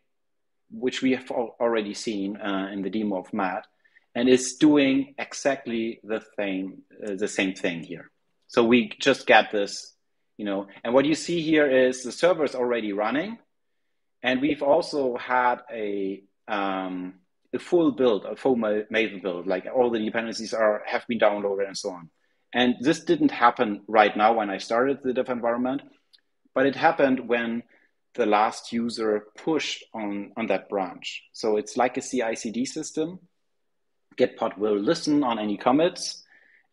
which we have already seen in the demo of Matt, and it's doing exactly the same thing here. So we just get this. You know, and what you see here is the server is already running, and we've also had a full build, a full Maven build, like all the dependencies have been downloaded and so on. And this didn't happen right now when I started the dev environment, but it happened when the last user pushed on that branch. So it's like a CI/CD system. Gitpod will listen on any commits,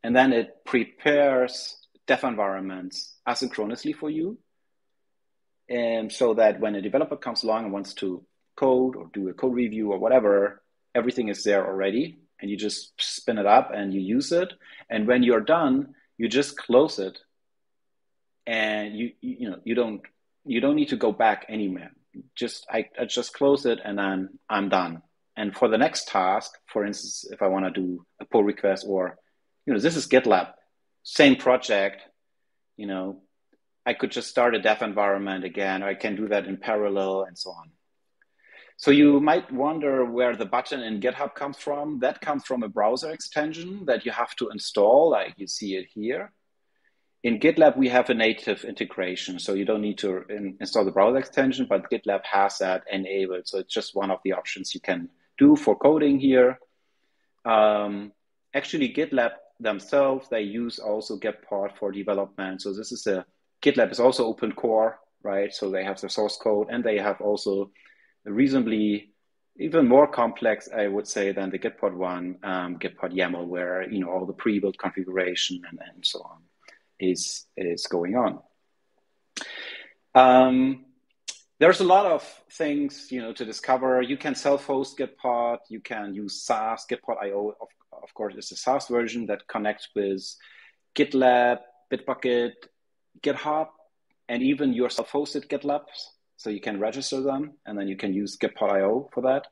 and then it prepares dev environments asynchronously for you, and so that when a developer comes along and wants to code or do a code review or whatever, everything is there already, and you just spin it up and you use it. And when you're done, you just close it, and you don't need to go back anywhere. Just I just close it, and then I'm done. And for the next task, for instance, if I want to do a pull request, or, you know, this is GitLab. Same project, you know, I could just start a dev environment again, or I can do that in parallel and so on. So you might wonder where the button in GitHub comes from. That comes from a browser extension that you have to install, like you see it here. In GitLab, we have a native integration, so you don't need to install the browser extension, but GitLab has that enabled. So it's just one of the options you can do for coding here. Actually, GitLab themselves, they use also Gitpod for development. So this is GitLab is also open core, right? So they have the source code, and they have also a reasonably even more complex, I would say, than the Gitpod one, Gitpod YAML, where, you know, all the pre-built configuration and so on is going on. There's a lot of things, to discover. You can self-host Gitpod. You can use SaaS. Gitpod.io, of course, is a SaaS version that connects with GitLab, Bitbucket, GitHub, and even your self-hosted GitLabs. So you can register them, and then you can use Gitpod.io for that.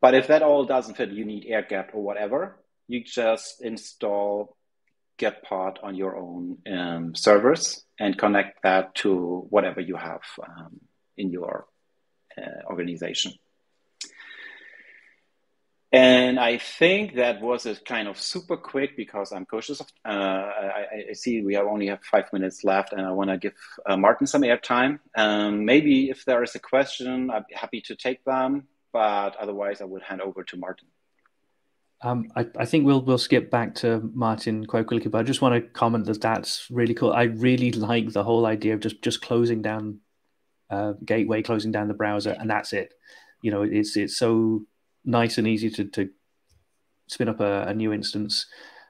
But if that all doesn't fit, you need AirGap or whatever. You just install Gitpod on your own servers and connect that to whatever you have in your organization. And I think that was a kind of super quick, because I'm cautious. I see we only have 5 minutes left, and I want to give Martin some airtime. Maybe if there is a question, I'd be happy to take them. But otherwise, I would hand over to Martin. I think we'll skip back to Martin quite quickly, but I just want to comment that that's really cool. I really like the whole idea of just closing down gateway, closing down the browser, and that's it. It's so nice and easy to spin up a new instance,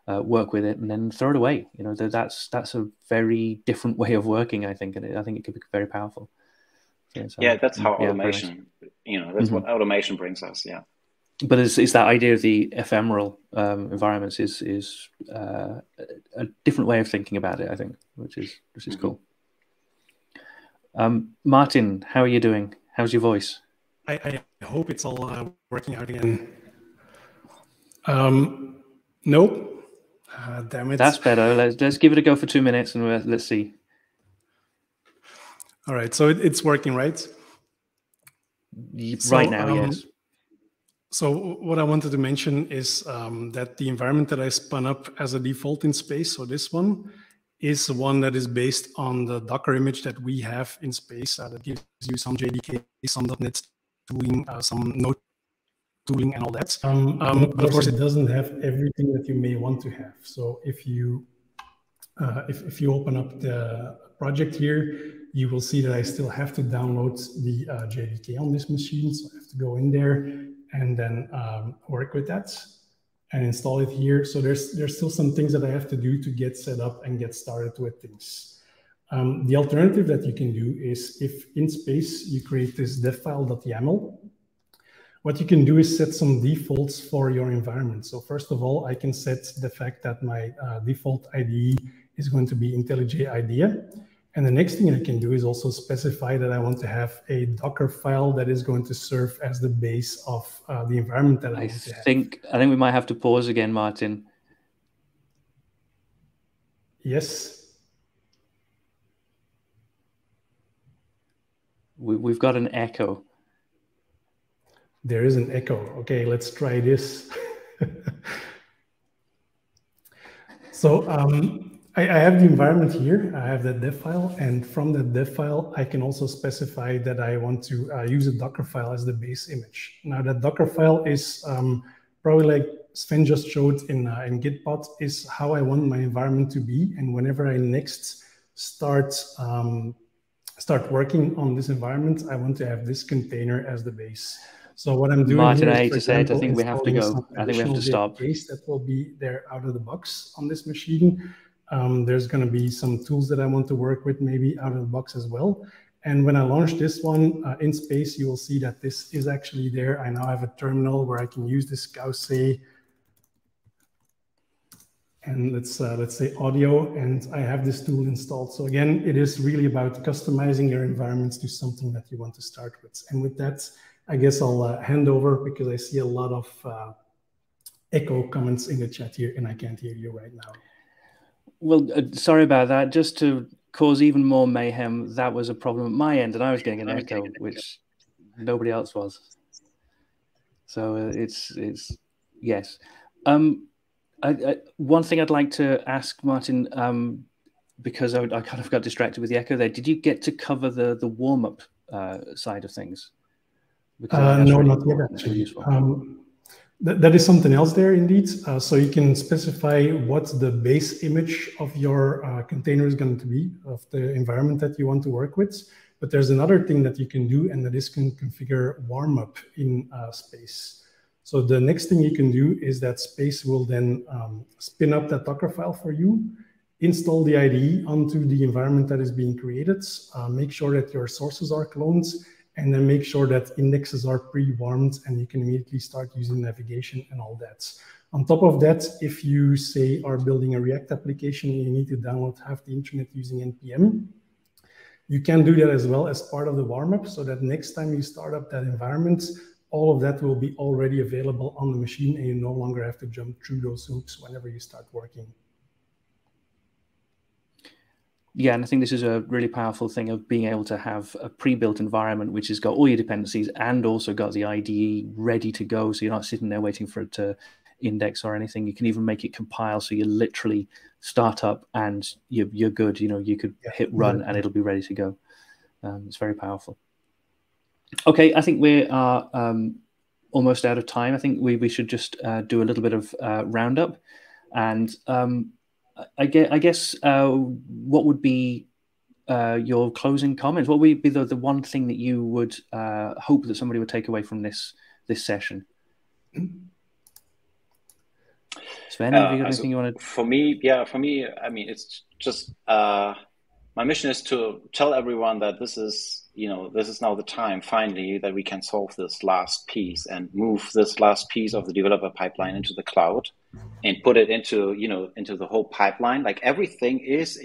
work with it, and then throw it away. That's a very different way of working, I think, and I think it could be very powerful. That's how automation. Nice. That's what automation brings us. Yeah. But it's that idea of the ephemeral environments is a different way of thinking about it, I think, which is cool. Martin, how are you doing? How's your voice? I hope it's all working out again. Nope. Damn it. That's better. Let's give it a go for 2 minutes and let's see. All right. So it's working, right? Right now, yes. So what I wanted to mention is that the environment that I spun up as a default in Space, so this one, is one that is based on the Docker image that we have in Space. That gives you some JDK, some .NET tooling, some Node tooling, and all that. But of course, it doesn't have everything that you may want to have. So if you open up the project here, you will see that I still have to download the JDK on this machine. So I have to go in there and then work with that and install it here. So there's still some things that I have to do to get set up and get started with things. The alternative that you can do is, if in Space you create this devfile.yaml, what you can do is set some defaults for your environment. So first of all, I can set the fact that my default IDE is going to be IntelliJ IDEA. And the next thing I can do is also specify that I want to have a Docker file that is going to serve as the base of the environment that I think we might have to pause again, Martin. Yes. We've got an echo. There is an echo. Okay, let's try this. So, I have the environment here. I have that dev file, and from that dev file, I can also specify that I want to use a Docker file as the base image. Now, that Docker file is probably, like Sven just showed in Gitpod, is how I want my environment to be. And whenever I next start working on this environment, I want to have this container as the base. So what I'm doing, Martin, here is, I think we have to go. I think we have to stop. That will be there out of the box on this machine. There's going to be some tools that I want to work with, maybe out of the box as well. And when I launch this one in Space, you will see that this is actually there. I now have a terminal where I can use this cow-say. And let's say audio, and I have this tool installed. So again, it is really about customizing your environments to something that you want to start with. And with that, I guess I'll hand over, because I see a lot of echo comments in the chat here, and I can't hear you right now. Well, sorry about that. Just to cause even more mayhem, that was a problem at my end, and I was getting an echo, which nobody else was. So it's yes. One thing I'd like to ask Martin, because I kind of got distracted with the echo there. Did you get to cover the warm-up side of things? No, really, not yet. That's really useful. That is something else there, indeed. So you can specify what the base image of your container is going to be, of the environment that you want to work with. But there's another thing that you can do, and that is can configure warm-up in Space. So the next thing you can do is that Space will then spin up that Docker file for you. install the IDE onto the environment that is being created, make sure that your sources are cloned, and then make sure that indexes are pre-warmed and you can immediately start using navigation and all that. On top of that, if you, say, are building a React application, you need to download half the internet using NPM. You can do that as well as part of the warm-up, so that next time you start up that environment, all of that will be already available on the machine and you no longer have to jump through those hoops whenever you start working. Yeah, and I think this is a really powerful thing of being able to have a pre-built environment which has got all your dependencies and also got the IDE ready to go, so you're not sitting there waiting for it to index or anything. You can even make it compile, so you literally start up and you're good. You know, you could hit run and it'll be ready to go. It's very powerful. Okay, I think we are almost out of time. I think we should just do a little bit of roundup. And I guess what would be your closing comments? What would be the one thing that you would hope that somebody would take away from this session? Sven, have you got anything you want to... For me, I mean, it's just my mission is to tell everyone that this is, you know, this is now the time finally that we can solve this last piece and move this last piece of the developer pipeline into the cloud and put it into, you know, into the whole pipeline. Like everything is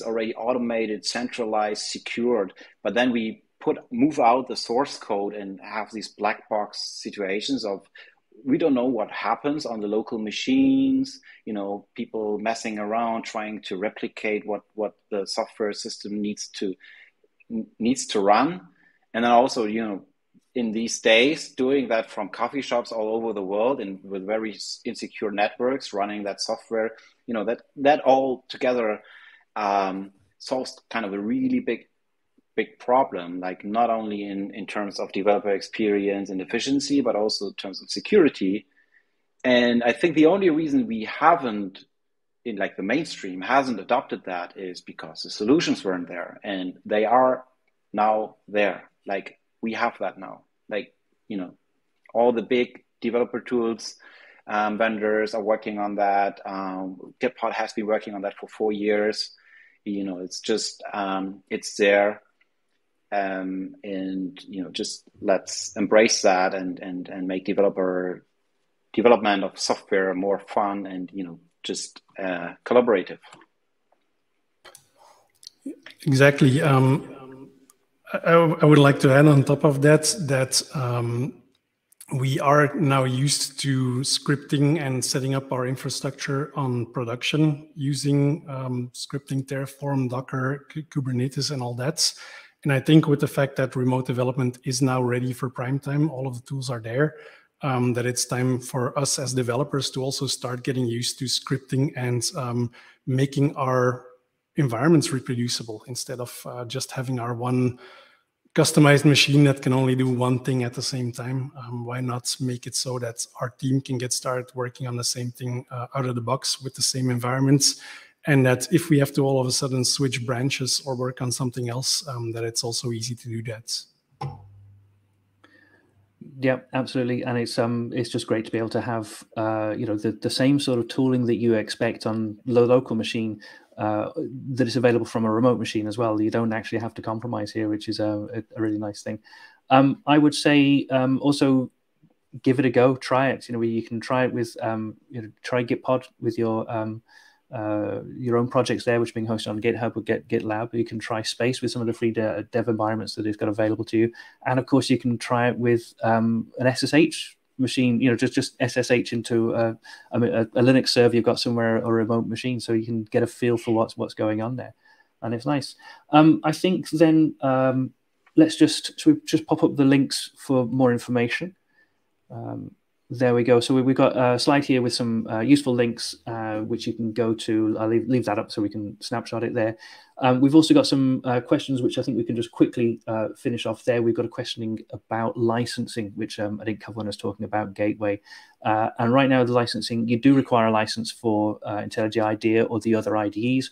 already automated, centralized, secured, but then we move out the source code and have these black box situations of, we don't know what happens on the local machines, you know, people messing around, trying to replicate what the software system needs to run. And then also, you know, in these days, doing that from coffee shops all over the world and with very insecure networks, running that software, you know, that all together solves kind of a really big problem, like not only in terms of developer experience and efficiency, but also in terms of security. And I think the only reason we haven't, in like the mainstream, hasn't adopted that is because the solutions weren't there, and they are now there. Like we have that now, like, you know, all the big developer tools, vendors are working on that. GitPod has been working on that for 4 years. You know, it's just, it's there. And, you know, just let's embrace that and make development of software more fun and, you know, just collaborative. Exactly. I would like to add on top of that we are now used to scripting and setting up our infrastructure on production using scripting, Terraform, Docker, Kubernetes, and all that. And I think with the fact that remote development is now ready for prime time, all of the tools are there, that it's time for us as developers to also start getting used to scripting and making our environments reproducible instead of just having our one customized machine that can only do one thing at the same time. Why not make it so that our team can get started working on the same thing out of the box with the same environments, and that if we have to all of a sudden switch branches or work on something else, that it's also easy to do that. Yeah, absolutely, and it's just great to be able to have you know, the same sort of tooling that you expect on the local machine that is available from a remote machine as well. You don't actually have to compromise here, which is a really nice thing. I would say also give it a go, try it. You know, you can try it with you know, try GitPod with your own projects there, which are being hosted on GitHub or GitLab. You can try Space with some of the free dev environments that it's got available to you. And of course, you can try it with an SSH machine, you know, just SSH into a Linux server you've got somewhere, or a remote machine, so you can get a feel for what's going on there. And it's nice. I think then let's just, should we just pop up the links for more information? There we go. So we've got a slide here with some useful links, which you can go to. I'll leave that up so we can snapshot it there. We've also got some questions, which I think we can just quickly finish off there. We've got a questioning about licensing, which I didn't cover when I was talking about Gateway. And right now, the licensing, you do require a license for IntelliJ IDEA or the other IDEs,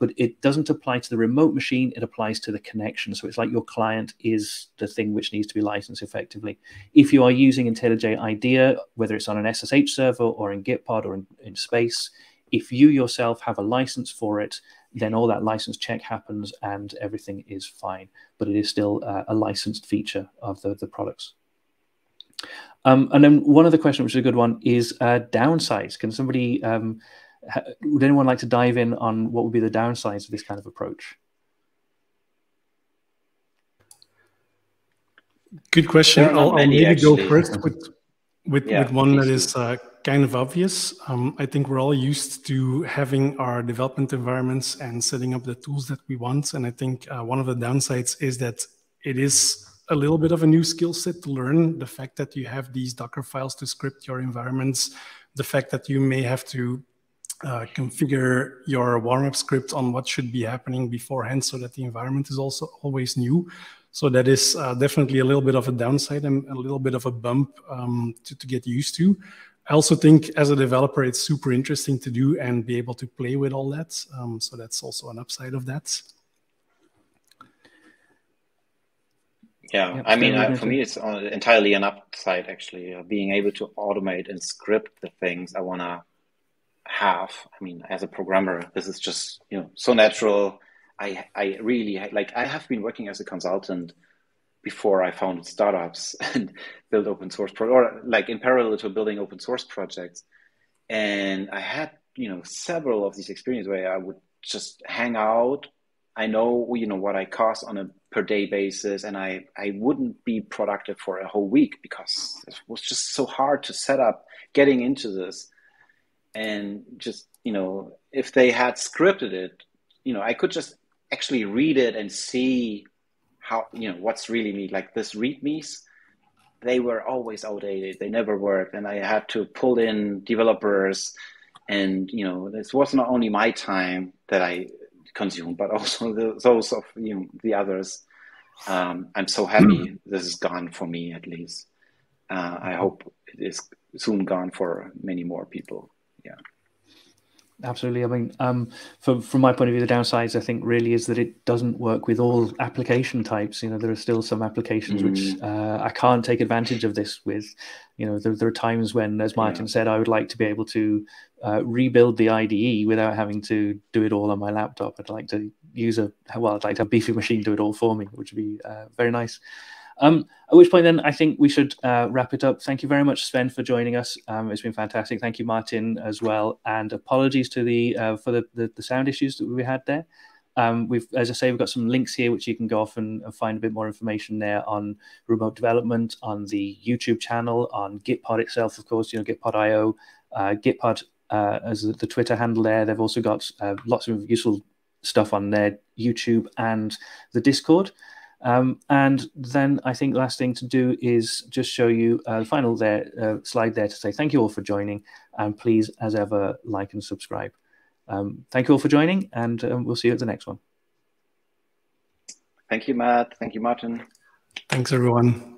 but it doesn't apply to the remote machine. It applies to the connection. So it's like your client is the thing which needs to be licensed effectively. If you are using IntelliJ IDEA, whether it's on an SSH server or in GitPod or in Space, If you yourself have a license for it, then all that license check happens and everything is fine, but it is still a licensed feature of the products. And then one other question, which is a good one, is downsides. Can somebody, would anyone like to dive in on what would be the downsides of this kind of approach? Good question. I'll maybe go first with one that is kind of obvious. I think we're all used to having our development environments and setting up the tools that we want. And I think one of the downsides is that it is a little bit of a new skill set to learn. The fact that you have these Docker files to script your environments, the fact that you may have to configure your warm-up script on what should be happening beforehand so that the environment is also always new. So that is definitely a little bit of a downside and a little bit of a bump to get used to. I also think as a developer, it's super interesting to do and be able to play with all that. So that's also an upside of that. Yeah, yep. I mean, for me, it's entirely an upside, actually. Being able to automate and script the things I want to have. I mean, as a programmer, this is just, you know, so natural. I really, like, I have been working as a consultant before I founded startups and built open source, or like in parallel to building open source projects. And I had, you know, several of these experiences where I would just hang out. I know, you know, what I cost on a per day basis, and I wouldn't be productive for a whole week because it was just so hard to set up getting into this. And just, you know, if they had scripted it, you know, I could just actually read it and see how, you know, what's really neat. Like this READMEs, they were always outdated. They never worked. And I had to pull in developers, and, you know, this was not only my time that I consume, but also those of, you know, the others. I'm so happy this is gone for me, at least. I hope it is soon gone for many more people. Yeah, absolutely. I mean, from my point of view, the downsides, I think, really is that it doesn't work with all application types. You know, there are still some applications which I can't take advantage of this with. You know, there are times when, as Martin said, I would like to be able to rebuild the IDE without having to do it all on my laptop. I'd like to use I'd like to have a beefy machine do it all for me, which would be very nice. At which point, then, I think we should wrap it up. Thank you very much, Sven, for joining us. It's been fantastic. Thank you, Martin, as well. And apologies to for the sound issues that we had there. As I say, we've got some links here which you can go off and find a bit more information there on remote development, on the YouTube channel, on Gitpod itself, of course, you know, Gitpod.io, Gitpod as the Twitter handle there. They've also got lots of useful stuff on their YouTube and the Discord. And then I think last thing to do is just show you the final slide there to say thank you all for joining, and please, as ever, like and subscribe. Thank you all for joining, and we'll see you at the next one. Thank you, Matt. Thank you, Martin. Thanks, everyone.